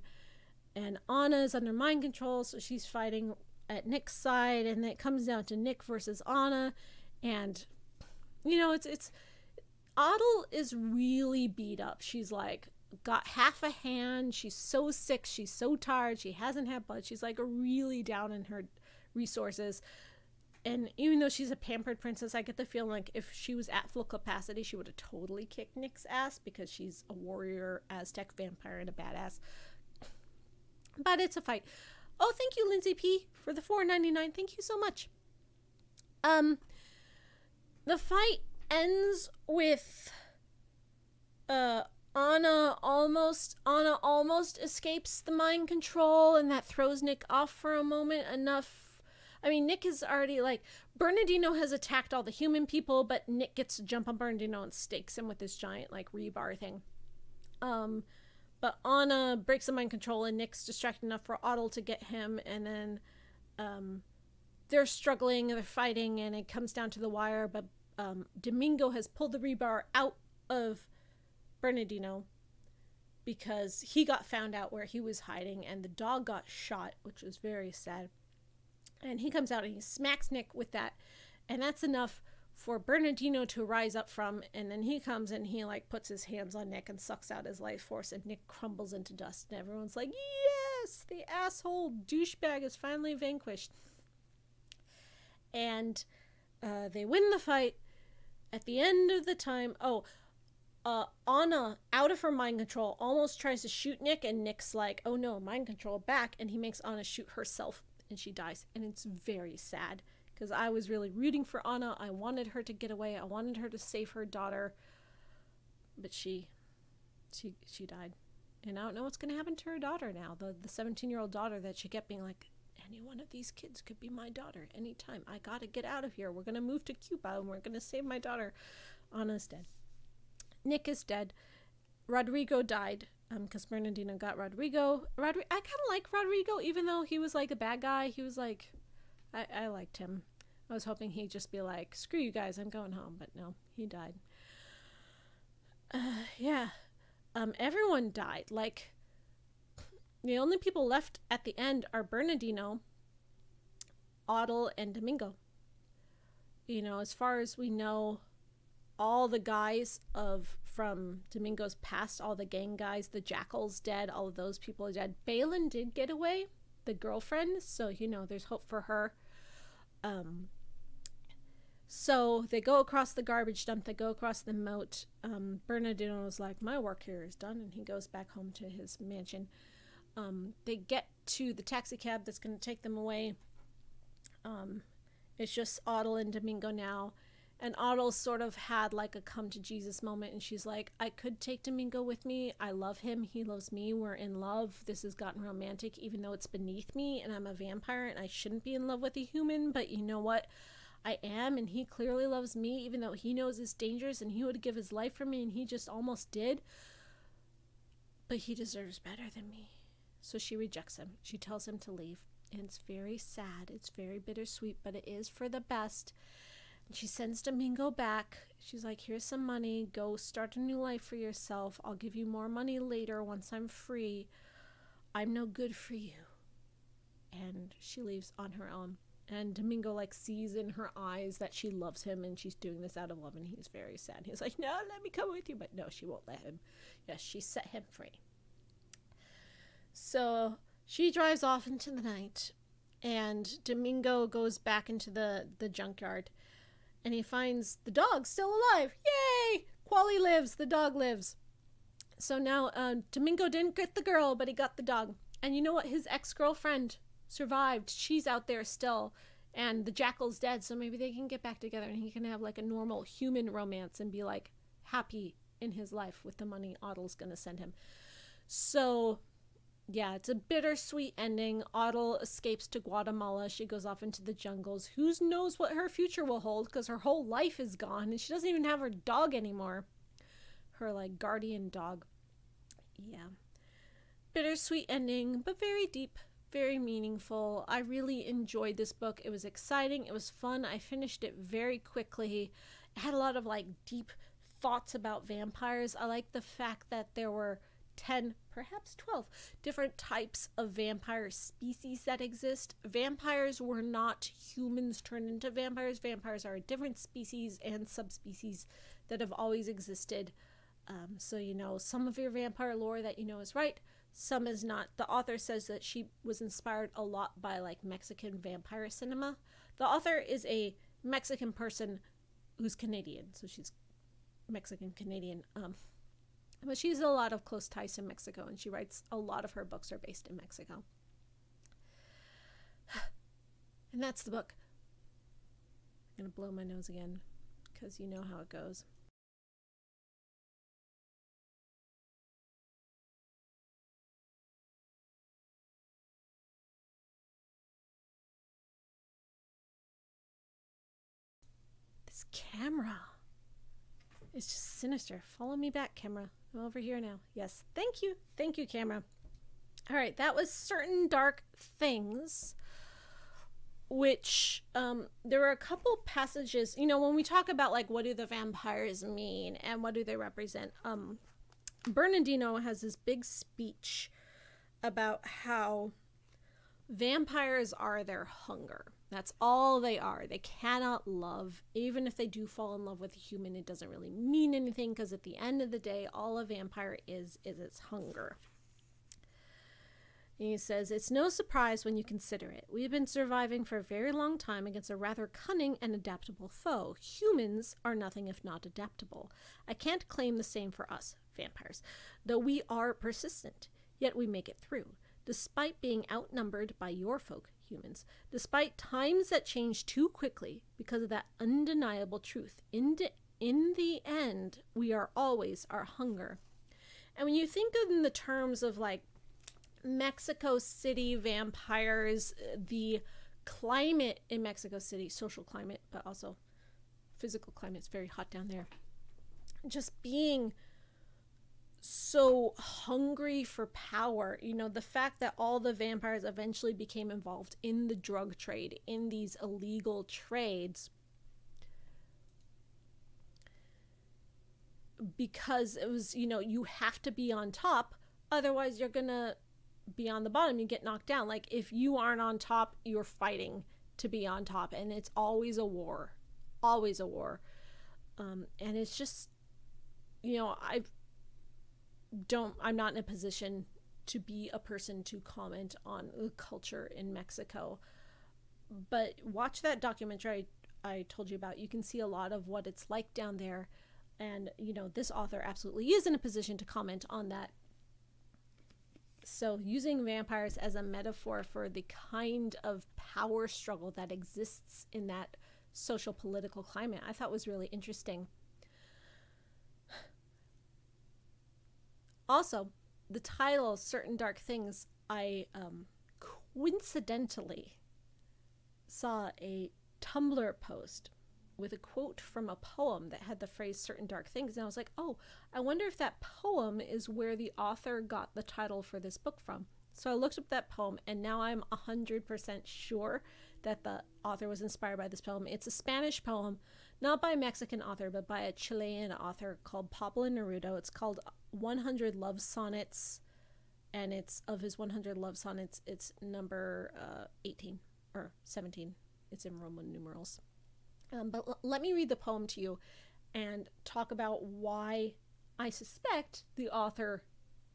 and Anna is under mind control, so she's fighting at Nick's side, and it comes down to Nick versus Anna, and, you know, it's, it's, Adel is really beat up. She's, like, got half a hand. She's so sick. She's so tired. She hasn't had blood. She's, like, really down in her resources. And even though she's a pampered princess, I get the feeling like if she was at full capacity, she would have totally kicked Nick's ass, because she's a warrior, Aztec vampire, and a badass. But it's a fight. Oh, thank you, Lindsay P, for the four ninety-nine. Thank you so much. Um, the fight ends with uh, Anna almost Anna almost escapes the mind control, and that throws Nick off for a moment enough. I mean, Nick is already like, Bernardino has attacked all the human people, but Nick gets to jump on Bernardino and stakes him with this giant like rebar thing. Um, but Anna breaks the mind control and Nick's distracted enough for Adel to get him, and then um, they're struggling, they're fighting, and it comes down to the wire, but um, Domingo has pulled the rebar out of Bernardino because he got found out where he was hiding and the dog got shot, which was very sad. And he comes out and he smacks Nick with that, and that's enough for Bernardino to rise up from, and then he comes and he like puts his hands on Nick and sucks out his life force, and Nick crumbles into dust, and everyone's like, yes, the asshole douchebag is finally vanquished. And uh, they win the fight. At the end of the time, oh, uh, Anna, out of her mind control, almost tries to shoot Nick, and Nick's like, oh no, mind control back, and he makes Anna shoot herself, and she dies, and it's very sad. Because I was really rooting for Anna. I wanted her to get away. I wanted her to save her daughter. But she she she died. And I don't know what's gonna happen to her daughter now. The the seventeen year old daughter that she kept being like, any one of these kids could be my daughter anytime. I gotta get out of here. We're gonna move to Cuba and we're gonna save my daughter. Anna's dead. Nick is dead. Rodrigo died. Um, because Bernardino got Rodrigo. Rodri I kinda like Rodrigo, even though he was like a bad guy. He was like, I, I liked him. I was hoping he'd just be like, screw you guys, I'm going home. But no, he died. Uh, yeah. Um, everyone died. Like, the only people left at the end are Bernardino, Adel, and Domingo. You know, as far as we know, all the guys of from Domingo's past, all the gang guys, the Jackal's dead, all of those people are dead. Balin did get away, the girlfriend, so you know there's hope for her. Um so they go across the garbage dump, they go across the moat. um Bernardino was like, my work here is done, and he goes back home to his mansion. Um they get to the taxi cab that's going to take them away. Um it's just Adel and Domingo now, and Adel sort of had like a come to Jesus moment, and she's like, I could take Domingo with me. I love him. He loves me. We're in love. This has gotten romantic, even though it's beneath me and I'm a vampire and I shouldn't be in love with a human. But you know what? I am, and he clearly loves me, even though he knows it's dangerous and he would give his life for me, and he just almost did. But he deserves better than me. So she rejects him. She tells him to leave. And it's very sad. It's very bittersweet, but it is for the best. She sends Domingo back. She's like, here's some money. Go start a new life for yourself. I'll give you more money later once I'm free. I'm no good for you. And she leaves on her own. And Domingo like sees in her eyes that she loves him and she's doing this out of love, and he's very sad. He's like, no, let me come with you. But no, she won't let him. Yes, she set him free. So she drives off into the night, and Domingo goes back into the, the junkyard. And he finds the dog still alive. Yay! Cualli lives. The dog lives. So now uh, Domingo didn't get the girl, but he got the dog. And you know what? His ex-girlfriend survived. She's out there still. And the Jackal's dead, so maybe they can get back together and he can have like a normal human romance and be like happy in his life with the money Adel's going to send him. So yeah, it's a bittersweet ending. Adel escapes to Guatemala. She goes off into the jungles. Who knows what her future will hold, because her whole life is gone and she doesn't even have her dog anymore. Her, like, guardian dog. Yeah. Bittersweet ending, but very deep, very meaningful. I really enjoyed this book. It was exciting. It was fun. I finished it very quickly. It had a lot of, like, deep thoughts about vampires. I like the fact that there were ten, perhaps twelve different types of vampire species that exist. Vampires were not humans turned into vampires. Vampires are a different species and subspecies that have always existed. Um, so, you know, some of your vampire lore that you know is right, some is not. The author says that she was inspired a lot by, like, Mexican vampire cinema. The author is a Mexican person who's Canadian, so she's Mexican-Canadian. Um, But she has a lot of close ties to Mexico, and she writes a lot of her books are based in Mexico. And that's the book. I'm going to blow my nose again because you know how it goes. This camera is just sinister. Follow me back, camera. I'm over here now. Yes, thank you. Thank you, camera. All right, that was Certain Dark Things, which um, there were a couple passages, you know, when we talk about like, what do the vampires mean and what do they represent? Um, Bernardino has this big speech about how vampires are their hunger. That's all they are. They cannot love. Even if they do fall in love with a human, it doesn't really mean anything, because at the end of the day, all a vampire is, is its hunger. And he says, it's no surprise when you consider it. We've been surviving for a very long time against a rather cunning and adaptable foe. Humans are nothing if not adaptable. I can't claim the same for us, vampires, though we are persistent, yet we make it through, despite being outnumbered by your folk, humans, despite times that change too quickly because of that undeniable truth. In, in the end, we are always our hunger. And when you think of in the terms of like, Mexico City vampires, the climate in Mexico City, social climate, but also physical climate, it's very hot down there. Just being so hungry for power, you know, the fact that all the vampires eventually became involved in the drug trade, in these illegal trades, because it was, you know, you have to be on top, otherwise you're gonna be on the bottom, you get knocked down. Like, if you aren't on top, you're fighting to be on top, and it's always a war, always a war. Um, and it's just, you know, I don't, I'm not in a position to be a person to comment on the culture in Mexico, but watch that documentary I, I told you about. You can see a lot of what it's like down there. And, you know, this author absolutely is in a position to comment on that. So using vampires as a metaphor for the kind of power struggle that exists in that social political climate, I thought was really interesting. Also, the title, Certain Dark Things, I um, coincidentally saw a Tumblr post with a quote from a poem that had the phrase certain dark things. And I was like, oh, I wonder if that poem is where the author got the title for this book from. So I looked up that poem, and now I'm one hundred percent sure that the author was inspired by this poem. It's a Spanish poem, not by a Mexican author, but by a Chilean author called Pablo Neruda. It's called one hundred Love Sonnets, and it's of his one hundred Love Sonnets. It's number uh, eighteen or seventeen. It's in Roman numerals. Um, but l let me read the poem to you and talk about why I suspect the author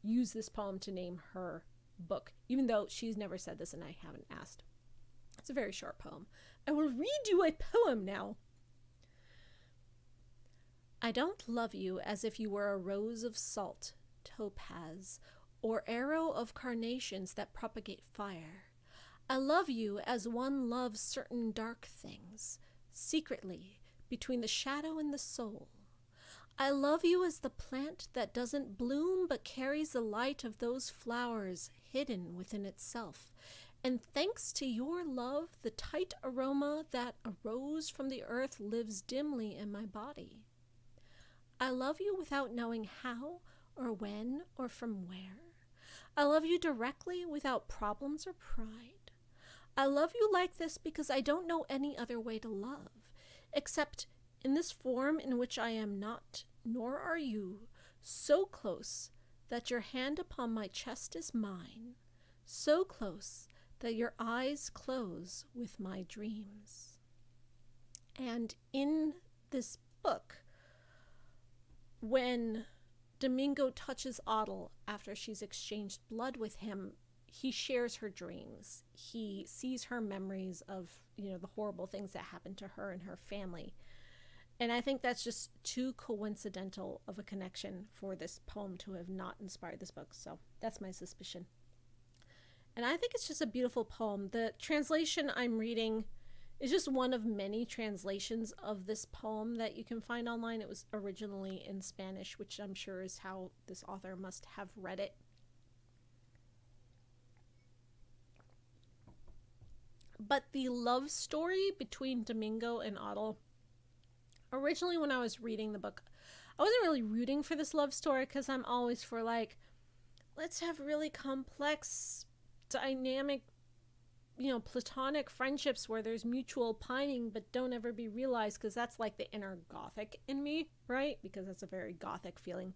used this poem to name her book, even though she's never said this and I haven't asked. It's a very short poem. I will read you a poem now. I don't love you as if you were a rose of salt, topaz, or arrow of carnations that propagate fire. I love you as one loves certain dark things, secretly, between the shadow and the soul. I love you as the plant that doesn't bloom but carries the light of those flowers hidden within itself. And thanks to your love, the tight aroma that arose from the earth lives dimly in my body. I love you without knowing how or when or from where. I love you directly without problems or pride. I love you like this because I don't know any other way to love, except in this form in which I am not, nor are you, so close that your hand upon my chest is mine, so close that your eyes close with my dreams. And in this book, when Domingo touches Adel after she's exchanged blood with him, he shares her dreams. He sees her memories of, you know, the horrible things that happened to her and her family. And I think that's just too coincidental of a connection for this poem to have not inspired this book. So that's my suspicion. And I think it's just a beautiful poem. The translation I'm reading is just one of many translations of this poem that you can find online. It was originally in Spanish, which I'm sure is how this author must have read it. But the love story between Domingo and Adel originally when I was reading the book, I wasn't really rooting for this love story because I'm always for like, let's have really complex, dynamic, you know, platonic friendships where there's mutual pining but don't ever be realized, because that's like the inner Gothic in me, right? Because that's a very Gothic feeling.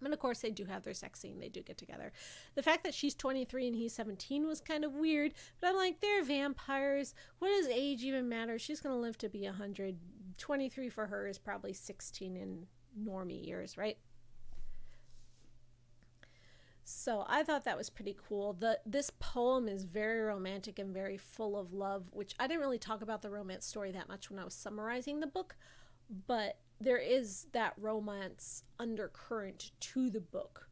And of course they do have their sex scene, they do get together. The fact that she's twenty-three and he's seventeen was kind of weird, but I'm like, they're vampires, what does age even matter? She's gonna live to be a hundred. Twenty-three for her is probably sixteen in normie years, right? So I thought that was pretty cool. The this poem is very romantic and very full of love, which I didn't really talk about the romance story that much when I was summarizing the book, but there is that romance undercurrent to the book,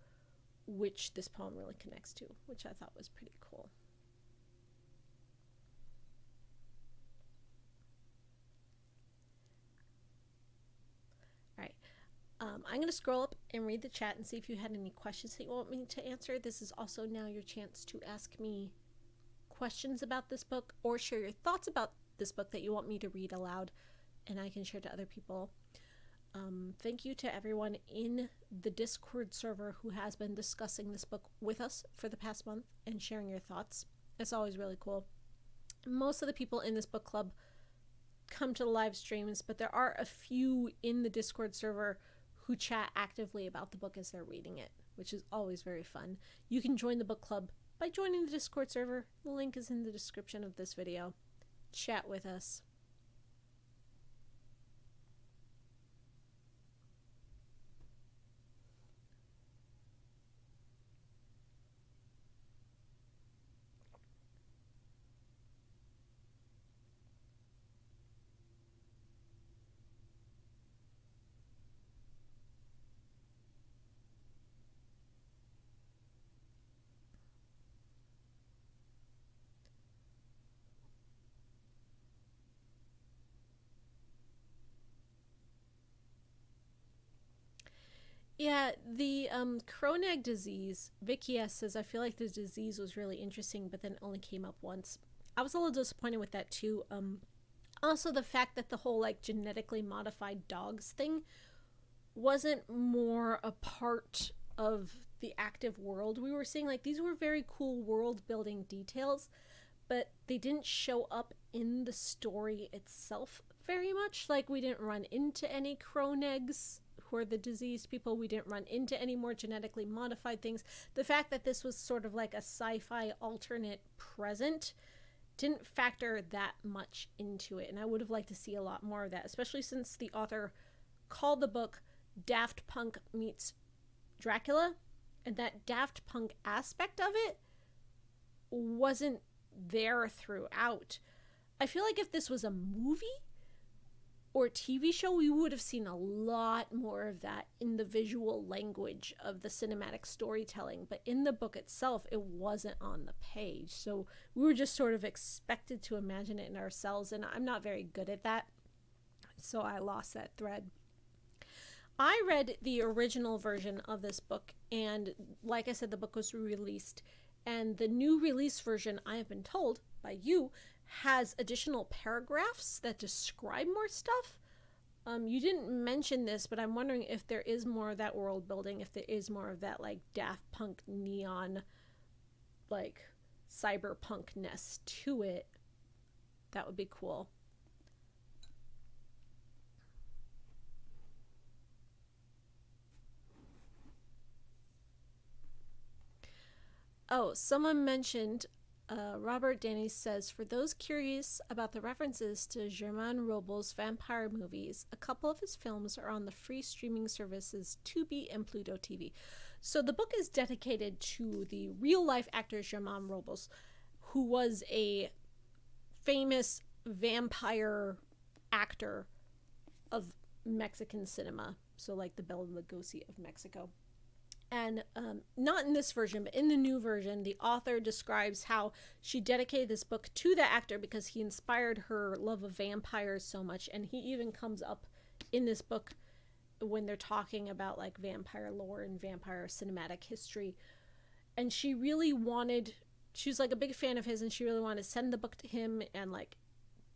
which this poem really connects to, which I thought was pretty cool. Um, I'm going to scroll up and read the chat and see if you had any questions that you want me to answer. This is also now your chance to ask me questions about this book or share your thoughts about this book that you want me to read aloud and I can share to other people. Um, thank you to everyone in the Discord server who has been discussing this book with us for the past month and sharing your thoughts. It's always really cool. Most of the people in this book club come to the live streams, but there are a few in the Discord server who chat actively about the book as they're reading it, which is always very fun. You can join the book club by joining the Discord server. The link is in the description of this video. Chat with us. Yeah, the um, Cronag disease, Vicky S says, I feel like the disease was really interesting, but then only came up once. I was a little disappointed with that too. Um, also, the fact that the whole like genetically modified dogs thing wasn't more a part of the active world we were seeing. Like, these were very cool world building details, but they didn't show up in the story itself very much. Like, we didn't run into any Cronags who are the diseased people. We didn't run into any more genetically modified things. The fact that this was sort of like a sci-fi alternate present didn't factor that much into it, and I would have liked to see a lot more of that, especially since the author called the book Daft Punk Meets Dracula, and that Daft Punk aspect of it wasn't there throughout. I feel like if this was a movie or T V show, we would have seen a lot more of that in the visual language of the cinematic storytelling, but in the book itself, it wasn't on the page. So we were just sort of expected to imagine it in ourselves, and I'm not very good at that, so I lost that thread. I read the original version of this book, and like I said, the book was released, and the new release version, I have been told by you, has additional paragraphs that describe more stuff. Um, you didn't mention this, but I'm wondering if there is more of that world building, if there is more of that like Daft Punk neon, like cyberpunkness to it. That would be cool. Oh, someone mentioned Uh, Robert Danny says, for those curious about the references to Germain Roble's vampire movies, a couple of his films are on the free streaming services Tubi and Pluto T V. So the book is dedicated to the real-life actor Germain Robles, who was a famous vampire actor of Mexican cinema, so like the Bela Lugosi of Mexico. And um, not in this version, but in the new version, the author describes how she dedicated this book to the actor because he inspired her love of vampires so much. And he even comes up in this book when they're talking about like vampire lore and vampire cinematic history. And she really wanted, she was like a big fan of his, and she really wanted to send the book to him and like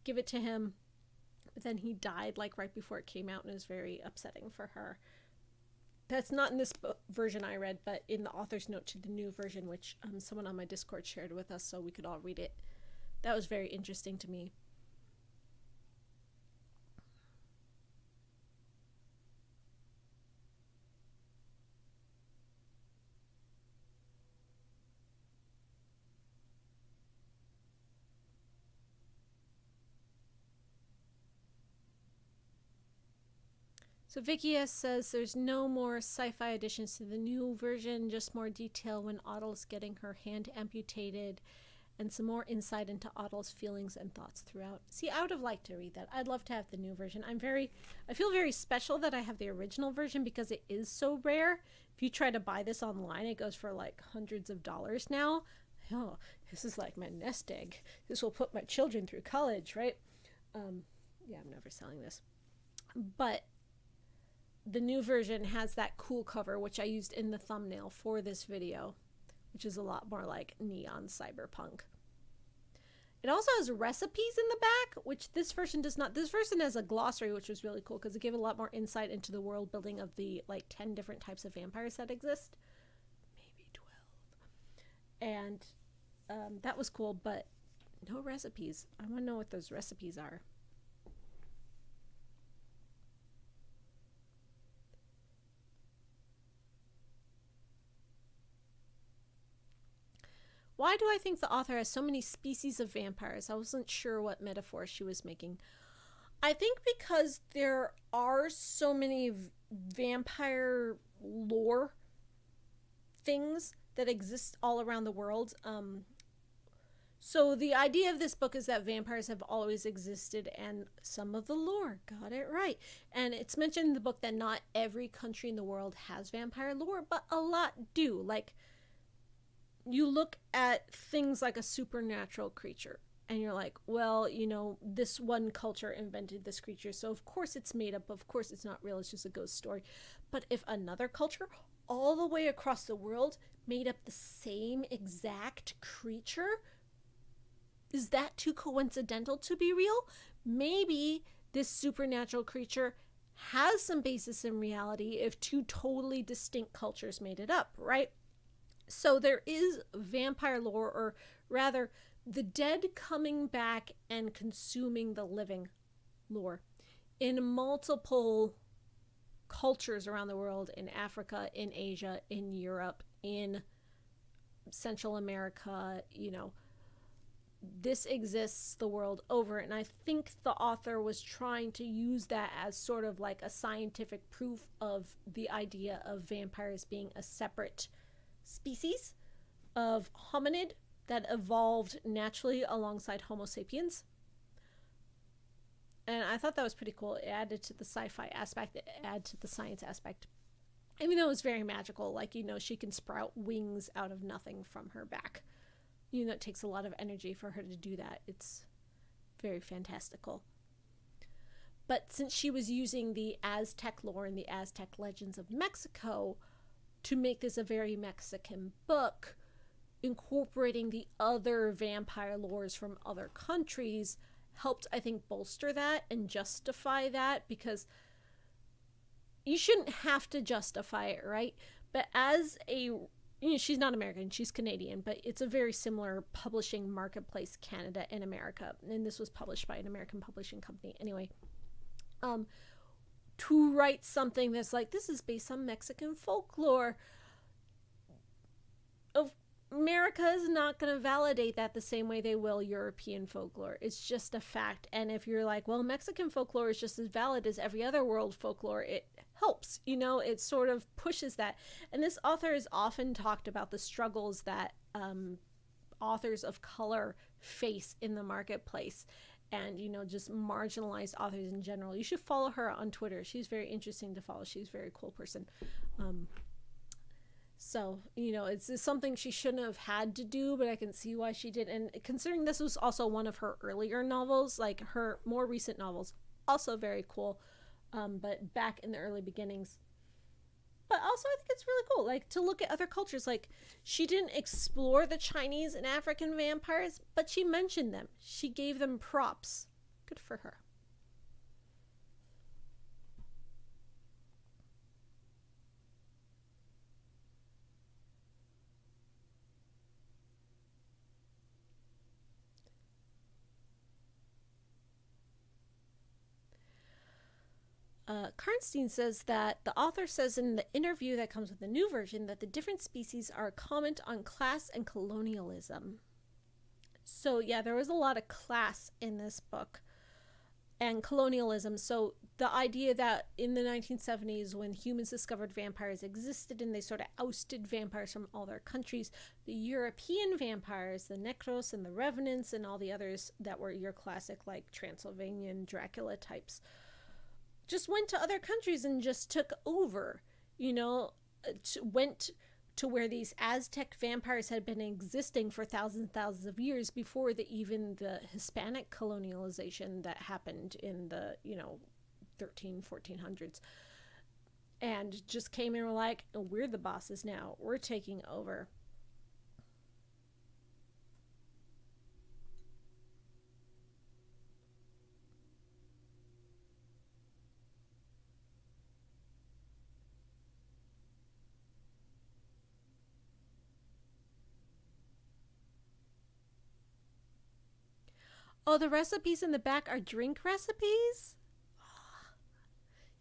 give it to him. but then he died like right before it came out, and it was very upsetting for her. That's not in this book version I read, but in the author's note to the new version, which um, someone on my Discord shared with us so we could all read it. That was very interesting to me. So Vicky S says there's no more sci-fi additions to the new version, just more detail when Adel's getting her hand amputated and some more insight into Adel's feelings and thoughts throughout. See, I would have liked to read that. I'd love to have the new version. I'm very, I feel very special that I have the original version because it is so rare. If you try to buy this online, it goes for like hundreds of dollars now. Oh, this is like my nest egg. This will put my children through college, right? Um, yeah, I'm never selling this. But the new version has that cool cover, which I used in the thumbnail for this video, which is a lot more like neon cyberpunk. It also has recipes in the back, which this version does not. This version has a glossary, which was really cool because it gave a lot more insight into the world building of the like ten different types of vampires that exist, maybe twelve. And um, that was cool, but no recipes. I want to know what those recipes are. Why do I think the author has so many species of vampires? I wasn't sure what metaphor she was making. I think because there are so many vampire lore things that exist all around the world. Um, so the idea of this book is that vampires have always existed, and some of the lore got it right. And it's mentioned in the book that not every country in the world has vampire lore, but a lot do. Like, you look at things like a supernatural creature and you're like, well, you know, this one culture invented this creature, so of course it's made up, of course it's not real, it's just a ghost story. But if another culture all the way across the world made up the same exact creature, is that too coincidental to be real? Maybe this supernatural creature has some basis in reality if two totally distinct cultures made it up, right? So there is vampire lore, or rather the dead coming back and consuming the living lore, in multiple cultures around the world, in Africa, in Asia, in Europe, in Central America. You know, this exists the world over, and I think the author was trying to use that as sort of like a scientific proof of the idea of vampires being a separate species of hominid that evolved naturally alongside Homo sapiens. And I thought that was pretty cool. It added to the sci-fi aspect, it added to the science aspect. Even though it was very magical, like, you know, she can sprout wings out of nothing from her back. You know, it takes a lot of energy for her to do that. It's very fantastical. But since she was using the Aztec lore and the Aztec legends of Mexico to make this a very Mexican book, incorporating the other vampire lores from other countries helped, I think, bolster that and justify that, because you shouldn't have to justify it, right? But as a, you know, she's not American, she's Canadian, but it's a very similar publishing marketplace, Canada and America. And this was published by an American publishing company. Anyway, um, to write something that's like, this is based on Mexican folklore, of America is not going to validate that the same way they will European folklore. It's just a fact. And if you're like, well, Mexican folklore is just as valid as every other world folklore, it helps, you know, it sort of pushes that. And this author has often talked about the struggles that um, authors of color face in the marketplace, and, you know, just marginalized authors in general. You should follow her on Twitter. She's very interesting to follow. She's a very cool person. Um, so, you know, it's, it's something she shouldn't have had to do, but I can see why she did. And considering this was also one of her earlier novels, like her more recent novels, also very cool, um, but back in the early beginnings. But also I think it's really cool, like, to look at other cultures. Like, she didn't explore the Chinese and African vampires, but she mentioned them. She gave them props. Good for her. Uh, Karnstein says that the author says in the interview that comes with the new version that the different species are a comment on class and colonialism. So yeah, there was a lot of class in this book and colonialism. So the idea that in the nineteen seventies, when humans discovered vampires existed and they sort of ousted vampires from all their countries, the European vampires, the Necros and the Revenants and all the others that were your classic like Transylvanian Dracula types, just went to other countries and just took over, you know, went to where these Aztec vampires had been existing for thousands and thousands of years before the, even the Hispanic colonialization that happened in the, you know, thirteen, fourteen hundreds, and just came and were like, oh, we're the bosses now, we're taking over. Oh, the recipes in the back are drink recipes? Oh.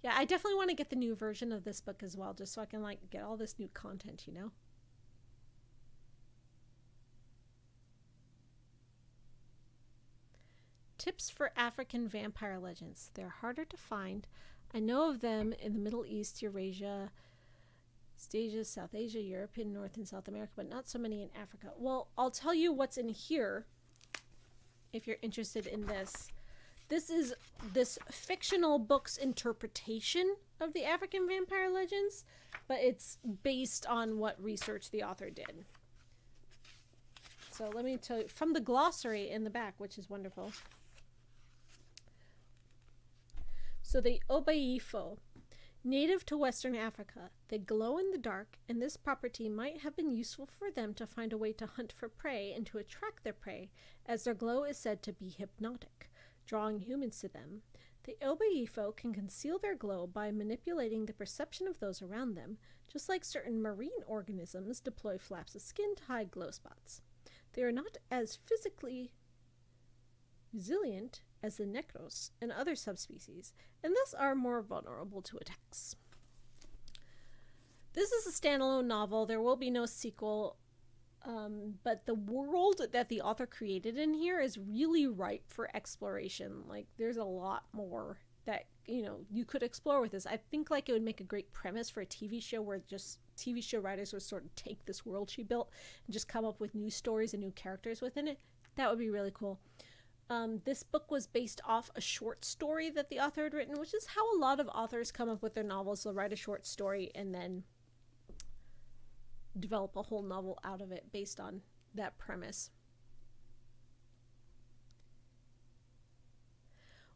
Yeah, I definitely want to get the new version of this book as well, just so I can, like, get all this new content, you know? Tips for African vampire legends. They're harder to find. I know of them in the Middle East, Eurasia, East Asia, South Asia, Europe, and North and South America, but not so many in Africa. Well, I'll tell you what's in here. If you're interested in this, this is this fictional book's interpretation of the African vampire legends, but it's based on what research the author did. So let me tell you from the glossary in the back, which is wonderful. So the Obaifo, native to Western Africa, they glow in the dark, and this property might have been useful for them to find a way to hunt for prey and to attract their prey, as their glow is said to be hypnotic, drawing humans to them. The Obaifo can conceal their glow by manipulating the perception of those around them, just like certain marine organisms deploy flaps of skin to hide glow spots. They are not as physically resilient as the Necros and other subspecies, and thus are more vulnerable to attacks. This is a standalone novel. There will be no sequel, um, but the world that the author created in here is really ripe for exploration. Like, there's a lot more that, you know, you could explore with this. I think, like, it would make a great premise for a T V show where just T V show writers would sort of take this world she built and just come up with new stories and new characters within it. That would be really cool. Um, this book was based off a short story that the author had written, which is how a lot of authors come up with their novels. They'll write a short story and then develop a whole novel out of it based on that premise.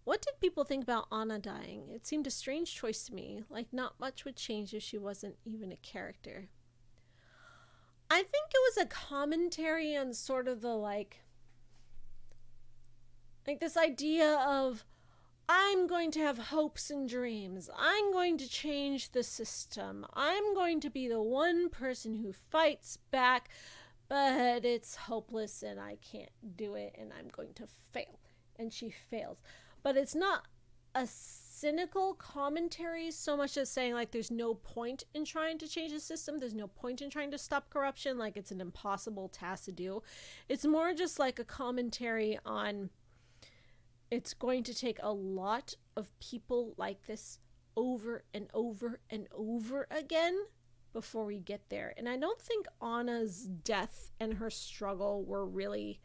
What did people think about Anna dying? It seemed a strange choice to me, like not much would change if she wasn't even a character. I think it was a commentary on sort of the like Like this idea of, I'm going to have hopes and dreams. I'm going to change the system. I'm going to be the one person who fights back, but it's hopeless and I can't do it and I'm going to fail. And she fails. But it's not a cynical commentary so much as saying, like, there's no point in trying to change the system. There's no point in trying to stop corruption. Like, it's an impossible task to do. It's more just like a commentary on... It's going to take a lot of people like this over and over and over again before we get there. And I don't think Anna's death and her struggle were really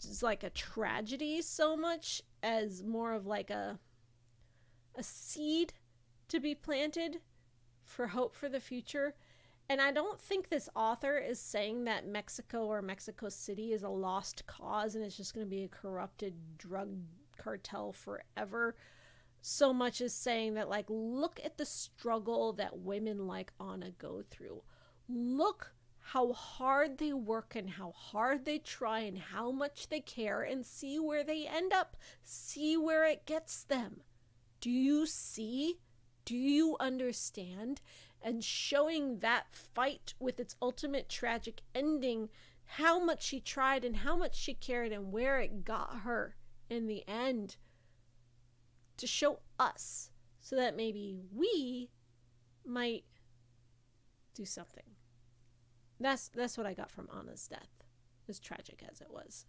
just like a tragedy so much as more of like a, a seed to be planted for hope for the future. And I don't think this author is saying that Mexico or Mexico City is a lost cause and it's just going to be a corrupted drug cartel forever, so much as saying that, like, look at the struggle that women like Anna go through. Look how hard they work and how hard they try and how much they care, and see where they end up. See where it gets them. Do you see? Do you understand? And showing that fight with its ultimate tragic ending, how much she tried and how much she cared and where it got her in the end. to show us so that maybe we might do something. That's, that's what I got from Anna's death, as tragic as it was.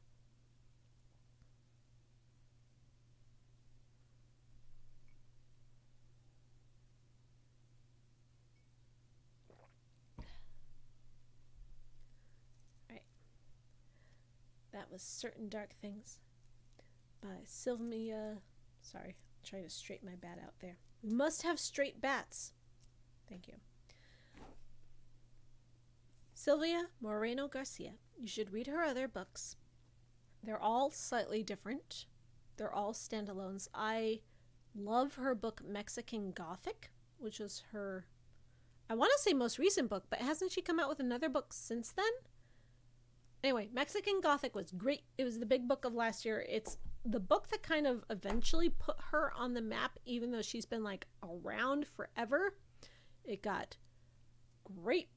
That was Certain Dark Things by Silvia. Sorry, I'm trying to straighten my bat out there. We must have straight bats. Thank you. Silvia Moreno-Garcia. You should read her other books. They're all slightly different. They're all standalones. I love her book Mexican Gothic, which was her, I want to say most recent book, but hasn't she come out with another book since then? Anyway, Mexican Gothic was great. It was the big book of last year. It's the book that kind of eventually put her on the map, even though she's been like around forever. It got great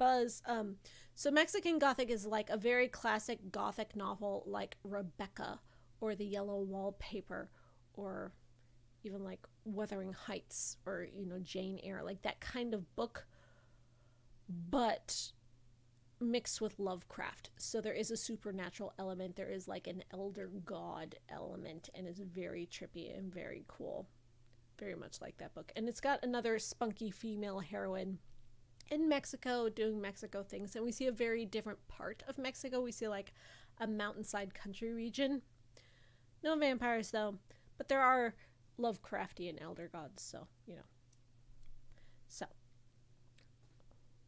buzz. Um, so Mexican Gothic is like a very classic Gothic novel like Rebecca or The Yellow Wallpaper or even like Wuthering Heights or, you know, Jane Eyre, like that kind of book. But mixed with Lovecraft, so there is a supernatural element, there is like an elder god element, and it's very trippy and very cool. Very much like that book. And it's got another spunky female heroine in Mexico doing Mexico things, and we see a very different part of Mexico. We see like a mountainside country region. No vampires though, but there are Lovecraftian elder gods, so you know. So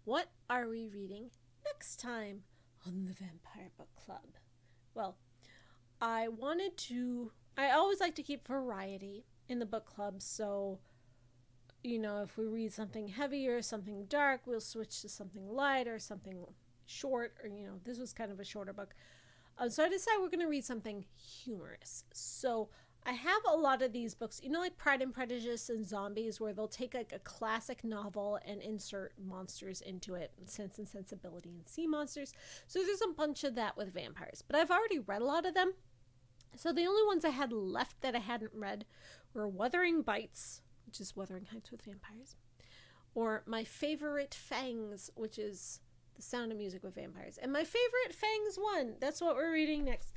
what are we reading next time on the Vampire Book Club? Well, I wanted to, I always like to keep variety in the book club, so you know, if we read something heavy or something dark, we'll switch to something light or something short, or you know, this was kind of a shorter book. Um, so I decided we're going to read something humorous. So I have a lot of these books, you know, like Pride and Prejudice and Zombies, where they'll take like a classic novel and insert monsters into it, Sense and Sensibility and Sea Monsters. So there's a bunch of that with vampires, but I've already read a lot of them. So the only ones I had left that I hadn't read were Wuthering Bites, which is Wuthering Heights with vampires, or My Favorite Fangs, which is The Sound of Music with vampires. And My Favorite Fangs one, that's what we're reading next.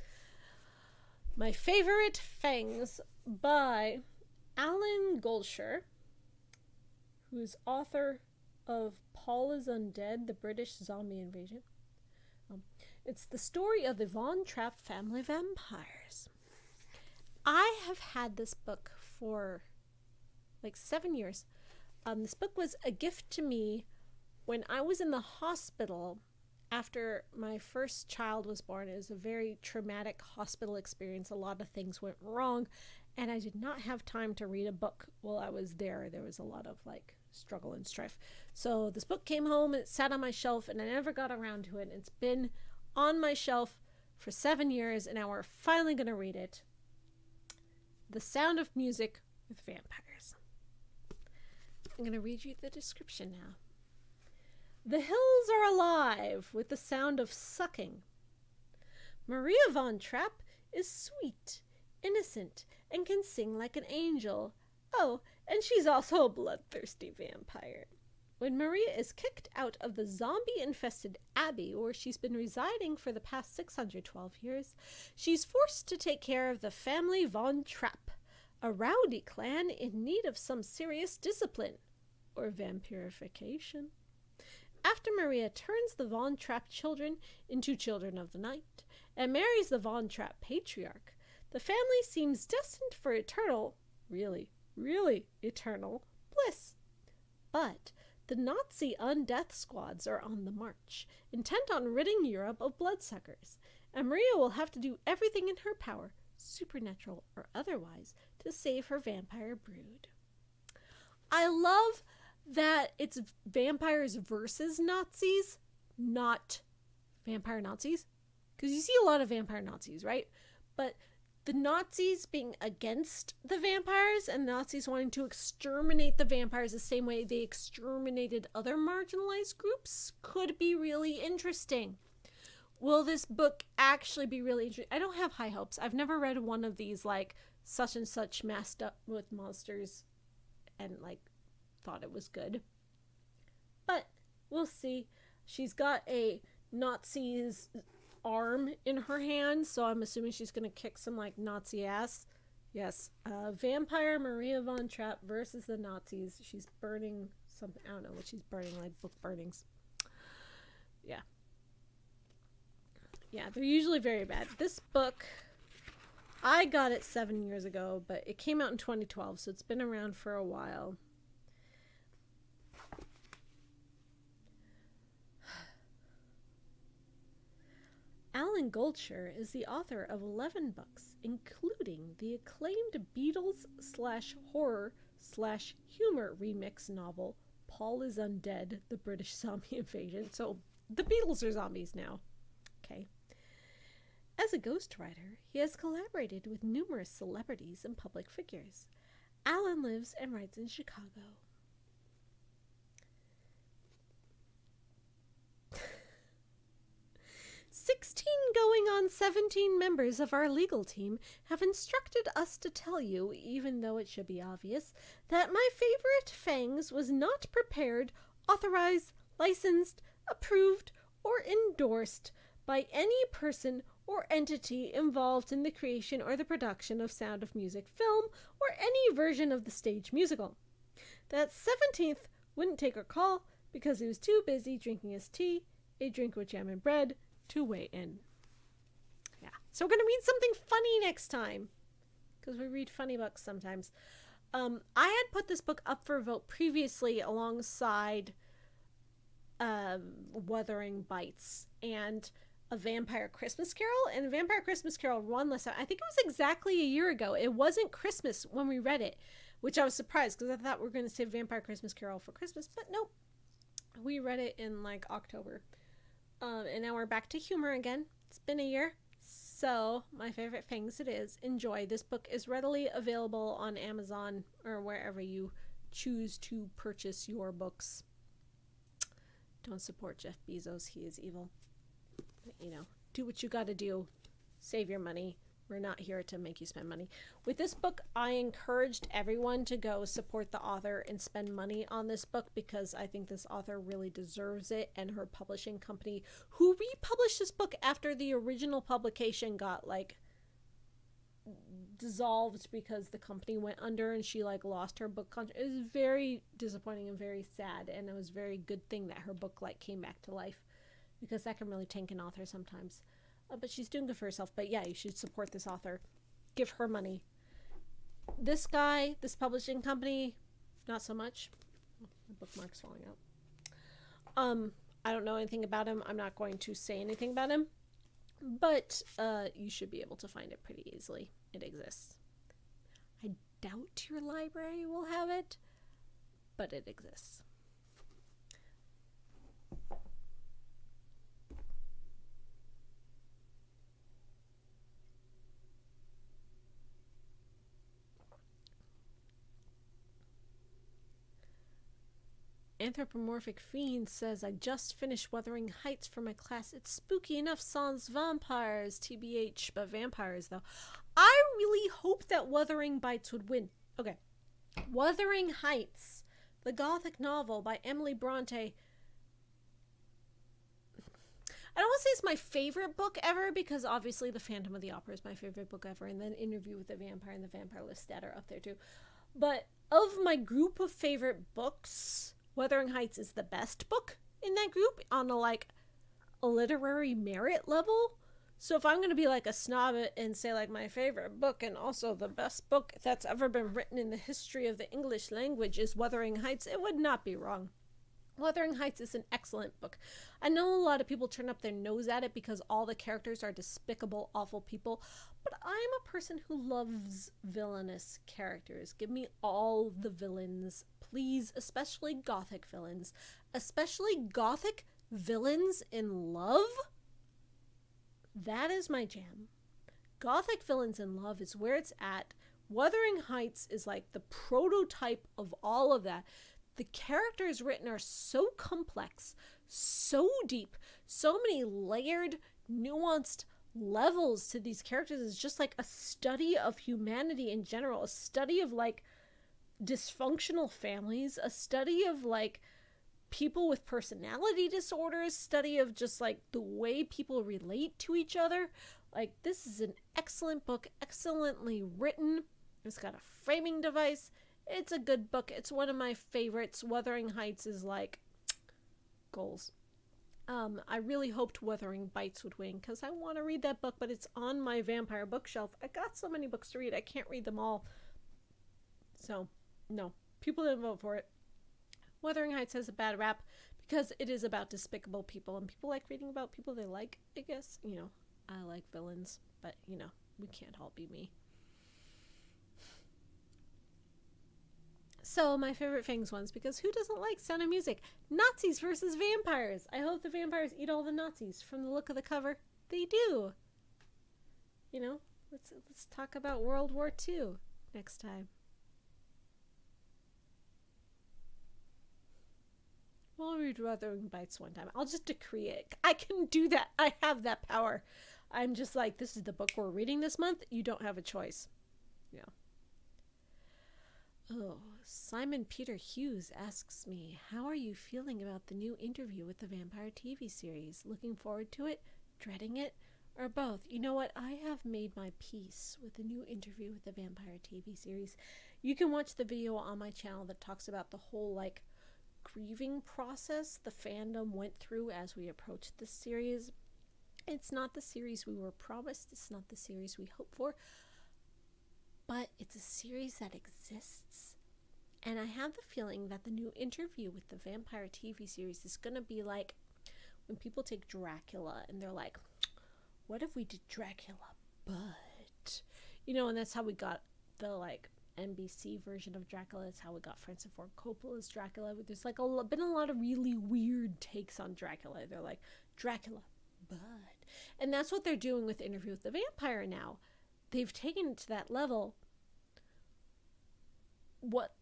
My Favorite Fangs by Alan Goldsher, who is author of Paul is Undead, the British Zombie Invasion. Um, it's the story of the Von Trapp family vampires. I have had this book for like seven years. Um, this book was a gift to me when I was in the hospital after my first child was born. It was a very traumatic hospital experience. A lot of things went wrong, and I did not have time to read a book while I was there. There was a lot of like struggle and strife. So this book came home and it sat on my shelf, and I never got around to it. It's been on my shelf for seven years, and now we're finally going to read it. The Sound of Music with Vampires. I'm going to read you the description now. The hills are alive with the sound of sucking. Maria Von Trapp is sweet, innocent, and can sing like an angel. Oh, and she's also a bloodthirsty vampire. When Maria is kicked out of the zombie-infested abbey where she's been residing for the past six hundred twelve years, she's forced to take care of the family Von Trapp, a rowdy clan in need of some serious discipline or vampirification. After Maria turns the Von Trapp children into children of the night and marries the Von Trapp patriarch, the family seems destined for eternal, really, really eternal bliss. But the Nazi undeath squads are on the march, intent on ridding Europe of bloodsuckers, and Maria will have to do everything in her power, supernatural or otherwise, to save her vampire brood. I love that it's vampires versus Nazis, not vampire Nazis, because you see a lot of vampire Nazis, right? But the Nazis being against the vampires, and the Nazis wanting to exterminate the vampires the same way they exterminated other marginalized groups, could be really interesting. Will this book actually be really interesting? I don't have high hopes. I've never read one of these like such and such masked up with monsters and like thought it was good. But we'll see. She's got a Nazi's arm in her hand, so I'm assuming she's gonna kick some like Nazi ass. Yes, uh, Vampire Maria Von Trapp versus the Nazis. She's burning something. I don't know what she's burning, like book burnings. Yeah. Yeah, they're usually very bad. This book, I got it seven years ago, but it came out in twenty twelve, so it's been around for a while. Alan Goldsher is the author of eleven books, including the acclaimed Beatles-slash-horror-slash-humor remix novel Paul is Undead, the British Zombie Invasion. So the Beatles are zombies now. Okay. As a ghostwriter, he has collaborated with numerous celebrities and public figures. Alan lives and writes in Chicago. Sixteen going on seventeen members of our legal team have instructed us to tell you, even though it should be obvious, that My Favorite Fangs was not prepared, authorized, licensed, approved, or endorsed by any person or entity involved in the creation or the production of Sound of Music film or any version of the stage musical. That seventeenth wouldn't take our call because he was too busy drinking his tea, a drink with jam and bread, to weigh in. Yeah. So we're going to read something funny next time, because we read funny books sometimes. Um, I had put this book up for a vote previously alongside um, Wuthering Bites and A Vampire Christmas Carol. And A Vampire Christmas Carol won last time. I think it was exactly a year ago. It wasn't Christmas when we read it, which I was surprised because I thought we were going to save Vampire Christmas Carol for Christmas. But nope. We read it in like October. Um, and now we're back to humor again. It's been a year. So, My Favorite Fangs it is. Enjoy. This book is readily available on Amazon or wherever you choose to purchase your books. Don't support Jeff Bezos. He is evil. But, you know, do what you gotta do. Save your money. We're not here to make you spend money. With this book, I encouraged everyone to go support the author and spend money on this book because I think this author really deserves it, and her publishing company, who republished this book after the original publication got like dissolved because the company went under and she like lost her book contract. It was very disappointing and very sad, and it was a very good thing that her book like came back to life because that can really tank an author sometimes. Uh, but she's doing good for herself. But yeah, you should support this author. Give her money. This guy, this publishing company, not so much. Oh, my bookmark's falling out. Um, I don't know anything about him. I'm not going to say anything about him. But uh, you should be able to find it pretty easily. It exists. I doubt your library will have it, but it exists. Anthropomorphic Fiend says, I just finished Wuthering Heights for my class. It's spooky enough, sans vampires, T B H, but vampires, though. I really hope that Wuthering Bites would win. Okay. Wuthering Heights, the Gothic novel by Emily Bronte. I don't want to say it's my favorite book ever, because obviously The Phantom of the Opera is my favorite book ever, and then Interview with the Vampire and The Vampire Lestat are up there, too. But of my group of favorite books, Wuthering Heights is the best book in that group on a like a literary merit level. So if I'm going to be like a snob and say like my favorite book and also the best book that's ever been written in the history of the English language is Wuthering Heights, it would not be wrong. Wuthering Heights is an excellent book. I know a lot of people turn up their nose at it because all the characters are despicable, awful people, but I'm a person who loves villainous characters. Give me all the villains, please, especially Gothic villains. Especially Gothic villains in love? That is my jam. Gothic villains in love is where it's at. Wuthering Heights is like the prototype of all of that. The characters written are so complex, so deep, so many layered, nuanced, levels to these characters is just like a study of humanity in general, a study of like dysfunctional families, a study of like people with personality disorders, study of just like the way people relate to each other. Like, this is an excellent book, excellently written. It's got a framing device. It's a good book. It's one of my favorites. Wuthering Heights is like goals. Um, I really hoped Wuthering Bites would win because I want to read that book, but it's on my vampire bookshelf. I got so many books to read, I can't read them all. So, no. People didn't vote for it. Wuthering Heights has a bad rap because it is about despicable people, and people like reading about people they like, I guess. You know, I like villains, but, you know, we can't all be me. So, My Favorite Fangs ones, because who doesn't like Sound of Music? Nazis versus vampires. I hope the vampires eat all the Nazis. From the look of the cover, they do. You know, let's, let's talk about World War Two next time. We'll read Wuthering Bites one time. I'll just decree it. I can do that. I have that power. I'm just like, this is the book we're reading this month. You don't have a choice. Yeah. Oh, Simon Peter Hughes asks me, how are you feeling about the new Interview with the Vampire T V series? Looking forward to it? Dreading it? Or both? You know what? I have made my peace with the new Interview with the Vampire T V series. You can watch the video on my channel that talks about the whole, like, grieving process the fandom went through as we approached this series. It's not the series we were promised. It's not the series we hoped for. But it's a series that exists, and I have the feeling that the new Interview with the Vampire T V series is going to be like when people take Dracula and they're like, what if we did Dracula, but, you know, and that's how we got the, like, N B C version of Dracula. That's how we got Francis Ford Coppola's Dracula. There's, like, a, been a lot of really weird takes on Dracula. They're like, Dracula, but, and that's what they're doing with Interview with the Vampire now. They've taken it to that level. What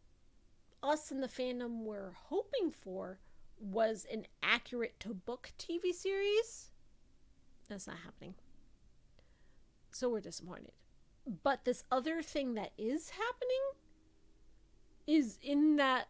us in the fandom were hoping for was an accurate to book T V series. That's not happening. So we're disappointed. But this other thing that is happening is in that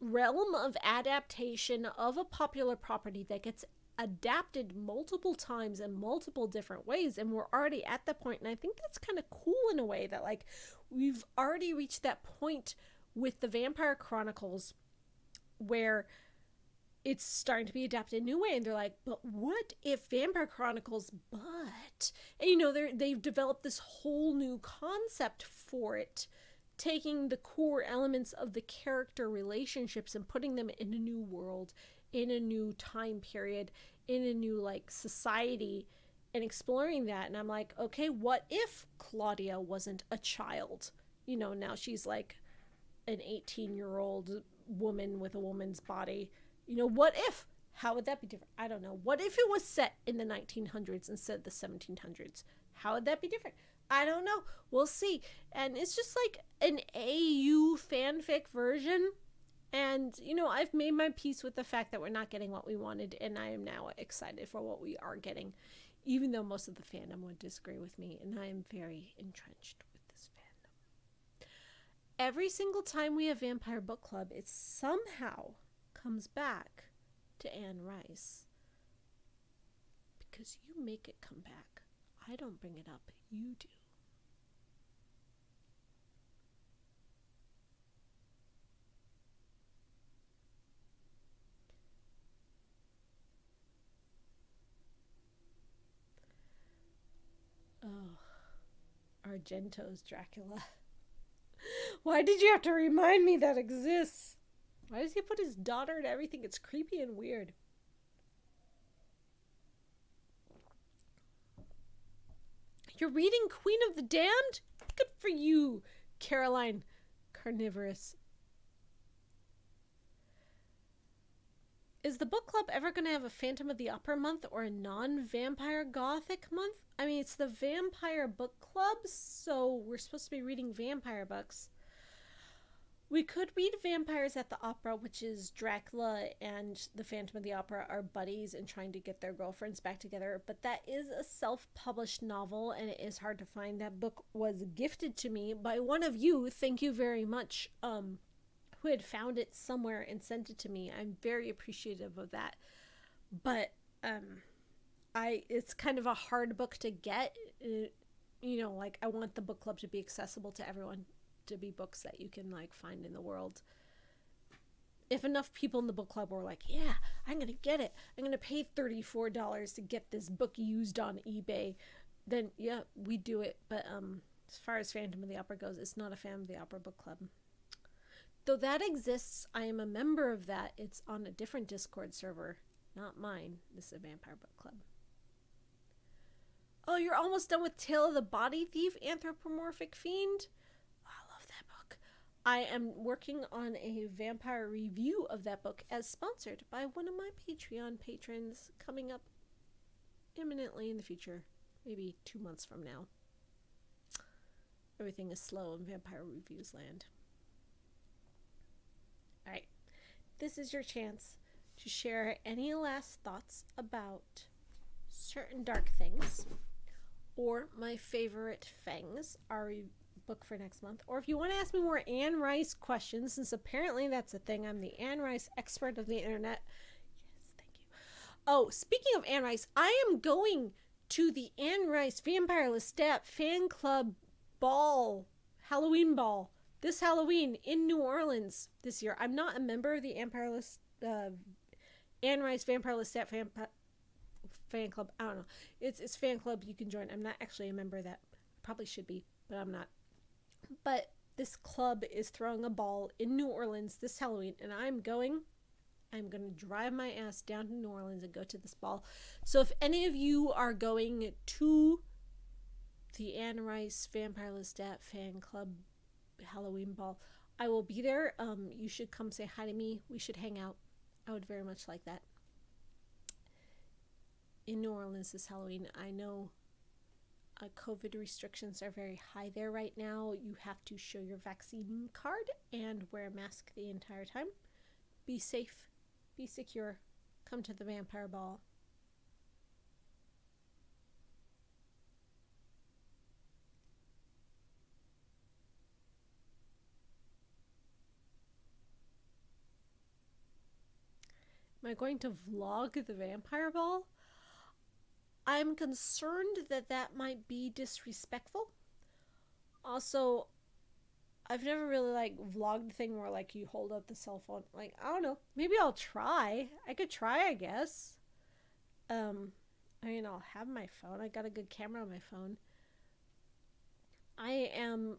realm of adaptation of a popular property that gets adapted multiple times in multiple different ways, and we're already at that point, and I think that's kind of cool in a way that, like, we've already reached that point with the Vampire Chronicles where it's starting to be adapted in a new way, and they're like, but what if Vampire Chronicles, but, and, you know, they're, they've developed this whole new concept for it, taking the core elements of the character relationships and putting them in a new world, in a new time period, in a new, like, society, and exploring that. And I'm like, okay, what if Claudia wasn't a child? You know, now she's like an eighteen year old woman with a woman's body. You know, what if? How would that be different? I don't know. What if it was set in the nineteen hundreds instead of the seventeen hundreds? How would that be different? I don't know. We'll see. And it's just like an A U fanfic version. And, you know, I've made my peace with the fact that we're not getting what we wanted, and I am now excited for what we are getting, even though most of the fandom would disagree with me, and I am very entrenched with this fandom. Every single time we have Vampire Book Club, it somehow comes back to Anne Rice. Because you make it come back. I don't bring it up, you do. Oh, Argento's Dracula. Why did you have to remind me that exists? Why does he put his daughter in everything? It's creepy and weird. You're reading Queen of the Damned? Good for you, Caroline Carnivorous. Is the book club ever going to have a Phantom of the Opera month or a non-vampire gothic month? I mean, it's the Vampire Book Club, so we're supposed to be reading vampire books. We could read Vampires at the Opera, which is Dracula and the Phantom of the Opera are buddies and trying to get their girlfriends back together, but that is a self-published novel and it is hard to find. That book was gifted to me by one of you, thank you very much, um, who had found it somewhere and sent it to me. I'm very appreciative of that, but um, I it's kind of a hard book to get. It, you know, like I want the book club to be accessible to everyone, to be books that you can like find in the world. If enough people in the book club were like, yeah, I'm gonna get it, I'm gonna pay thirty-four dollars to get this book used on eBay, then yeah, we do it. But um as far as Phantom of the Opera goes, it's not a Phantom of the Opera book club, though that exists. I am a member of that. It's on a different Discord server, not mine. This is a Vampire Book Club. Oh, you're almost done with Tale of the Body Thief, Anthropomorphic Fiend. I am working on a vampire review of that book as sponsored by one of my Patreon patrons coming up imminently in the future, maybe two months from now. Everything is slow in vampire reviews land. All right, this is your chance to share any last thoughts about Certain Dark Things or My Favorite Fangs, our book for next month, or if you want to ask me more Anne Rice questions, since apparently that's a thing. I'm the Anne Rice expert of the internet. Yes, thank you. Oh, speaking of Anne Rice, I am going to the Anne Rice Vampire Lestat fan club ball, Halloween ball, this Halloween in New Orleans this year. I'm not a member of the Vampire List, uh, Anne Rice Vampire Lestat fan, fan club. I don't know. It's, it's fan club. You can join. I'm not actually a member of that. Probably should be, but I'm not. But this club is throwing a ball in New Orleans this Halloween, and I'm going. I'm going to drive my ass down to New Orleans and go to this ball. So if any of you are going to the Anne Rice Vampire Lestat fan club Halloween ball, I will be there. Um, you should come say hi to me. We should hang out. I would very much like that. In New Orleans this Halloween, I know... Uh, COVID restrictions are very high there right now. You have to show your vaccine card and wear a mask the entire time. Be safe. Be secure. Come to the vampire ball. Am I going to vlog the vampire ball? I'm concerned that that might be disrespectful. Also, I've never really like vlogged the thing where like you hold up the cell phone. Like, I don't know, maybe I'll try. I could try, I guess. Um, I mean, I'll have my phone. I got a good camera on my phone. I am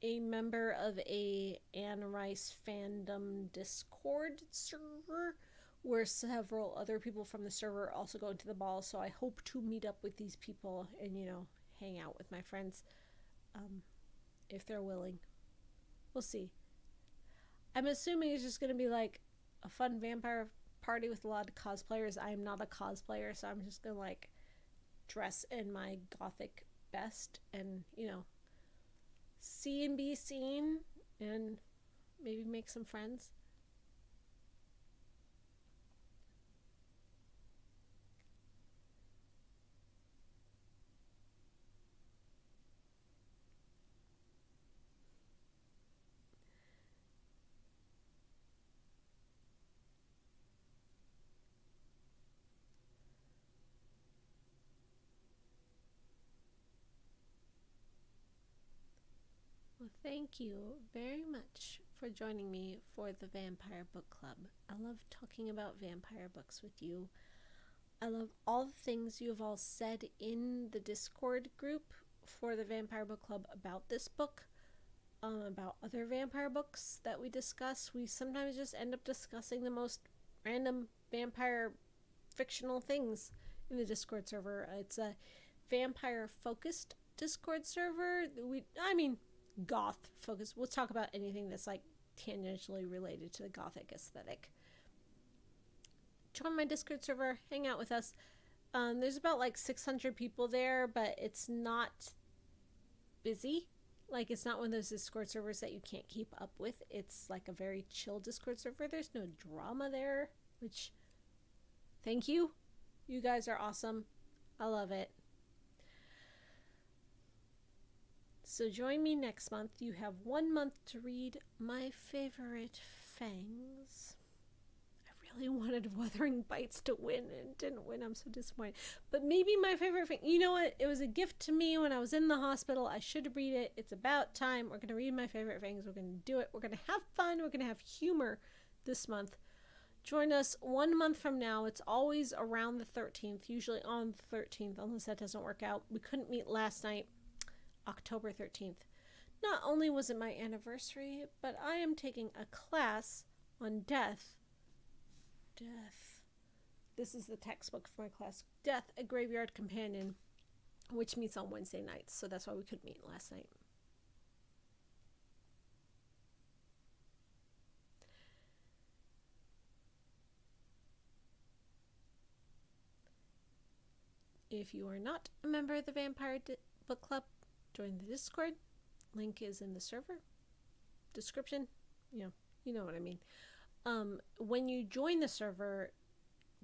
a member of a Anne Rice fandom Discord server, where several other people from the server also go into the ball, so I hope to meet up with these people and, you know, hang out with my friends, um, if they're willing. We'll see. I'm assuming it's just going to be, like, a fun vampire party with a lot of cosplayers. I am not a cosplayer, so I'm just going to, like, dress in my gothic best and, you know, see and be seen and maybe make some friends. Thank you very much for joining me for the Vampire Book Club. I love talking about vampire books with you. I love all the things you've all said in the Discord group for the Vampire Book Club about this book, um, about other vampire books that we discuss. We sometimes just end up discussing the most random vampire fictional things in the Discord server. It's a vampire-focused Discord server. We, I mean... goth focus. We'll talk about anything that's like tangentially related to the gothic aesthetic. Join my Discord server, hang out with us. Um, there's about like six hundred people there, but it's not busy Like, it's not one of those Discord servers that you can't keep up with. It's like a very chill Discord server. There's no drama there, which, thank you. You guys are awesome. I love it. So join me next month. You have one month to read My Favorite Fangs. I really wanted Wuthering Bites to win and didn't win. I'm so disappointed. But maybe My Favorite Fang. You know what? It was a gift to me when I was in the hospital. I should read it. It's about time. We're going to read My Favorite Fangs. We're going to do it. We're going to have fun. We're going to have humor this month. Join us one month from now. It's always around the thirteenth, usually on the thirteenth, unless that doesn't work out. We couldn't meet last night. October thirteenth. Not only was it my anniversary, but I am taking a class on death. Death. This is the textbook for my class. Death, a Graveyard Companion, which meets on Wednesday nights. So that's why we couldn't meet last night. If you are not a member of the Vampire Book Club, join the Discord. Link is in the server description. Yeah, you know what I mean. Um, when you join the server,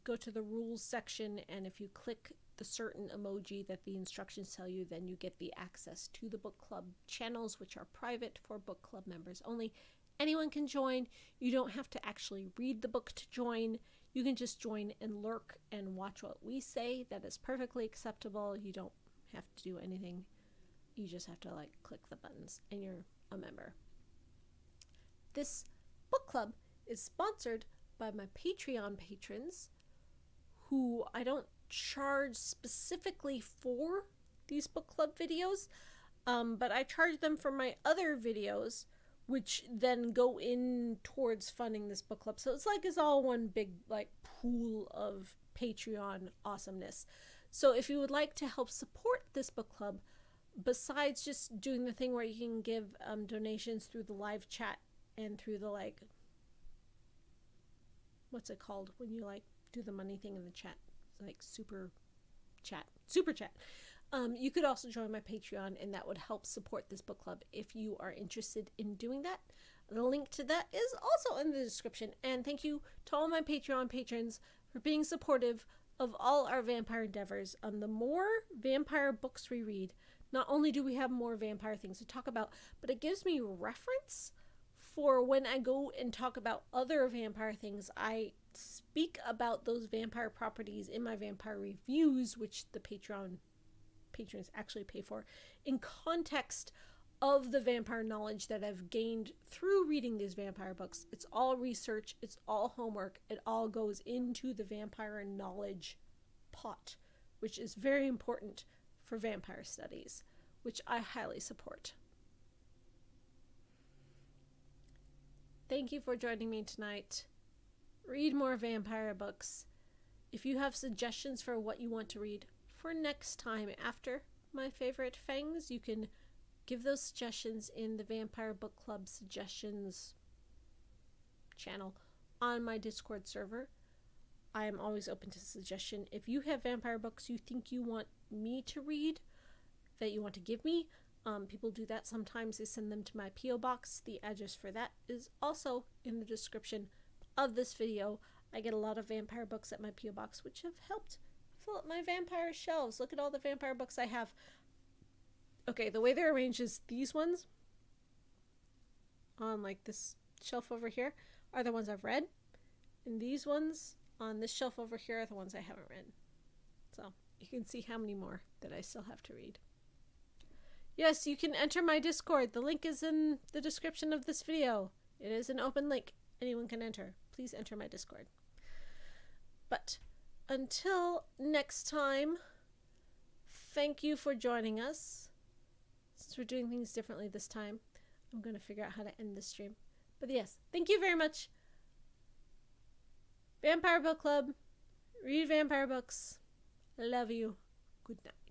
go to the rules section, and if you click the certain emoji that the instructions tell you, then you get the access to the book club channels, which are private for book club members only. Anyone can join. You don't have to actually read the book to join. You can just join and lurk and watch what we say. That is perfectly acceptable. You don't have to do anything. You just have to like click the buttons and you're a member. This book club is sponsored by my Patreon patrons, who I don't charge specifically for these book club videos, um, but I charge them for my other videos, which then go in towards funding this book club. So it's like it's all one big like pool of Patreon awesomeness. So if you would like to help support this book club, besides just doing the thing where you can give um, donations through the live chat and through the like, what's it called when you like do the money thing in the chat, it's like super chat, super chat. Um, you could also join my Patreon, and that would help support this book club if you are interested in doing that. The link to that is also in the description. And thank you to all my Patreon patrons for being supportive of all our vampire endeavors. Um, the more vampire books we read, not only do we have more vampire things to talk about, but it gives me reference for when I go and talk about other vampire things. I speak about those vampire properties in my vampire reviews, which the Patreon patrons actually pay for, in context of the vampire knowledge that I've gained through reading these vampire books. It's all research. It's all homework. It all goes into the vampire knowledge pot, which is very important for vampire studies, which I highly support. Thank you for joining me tonight. Read more vampire books. If you have suggestions for what you want to read for next time after My Favorite Fangs, you can give those suggestions in the Vampire Book Club suggestions channel on my Discord server. I am always open to suggestion. If you have vampire books you think you want me to read, that you want to give me, um, people do that sometimes. They send them to my P O box. The address for that is also in the description of this video. I get a lot of vampire books at my P O box, which have helped fill up my vampire shelves. Look at all the vampire books I have. Okay, the way they're arranged is these ones on like this shelf over here are the ones I've read, and these ones on this shelf over here are the ones I haven't read. So you can see how many more that I still have to read. Yes, you can enter my Discord. The link is in the description of this video. It is an open link. Anyone can enter. Please enter my Discord. But until next time, thank you for joining us. Since we're doing things differently this time, I'm going to figure out how to end this stream. But yes, thank you very much. Vampire Book Club, read vampire books. Love you. Good night.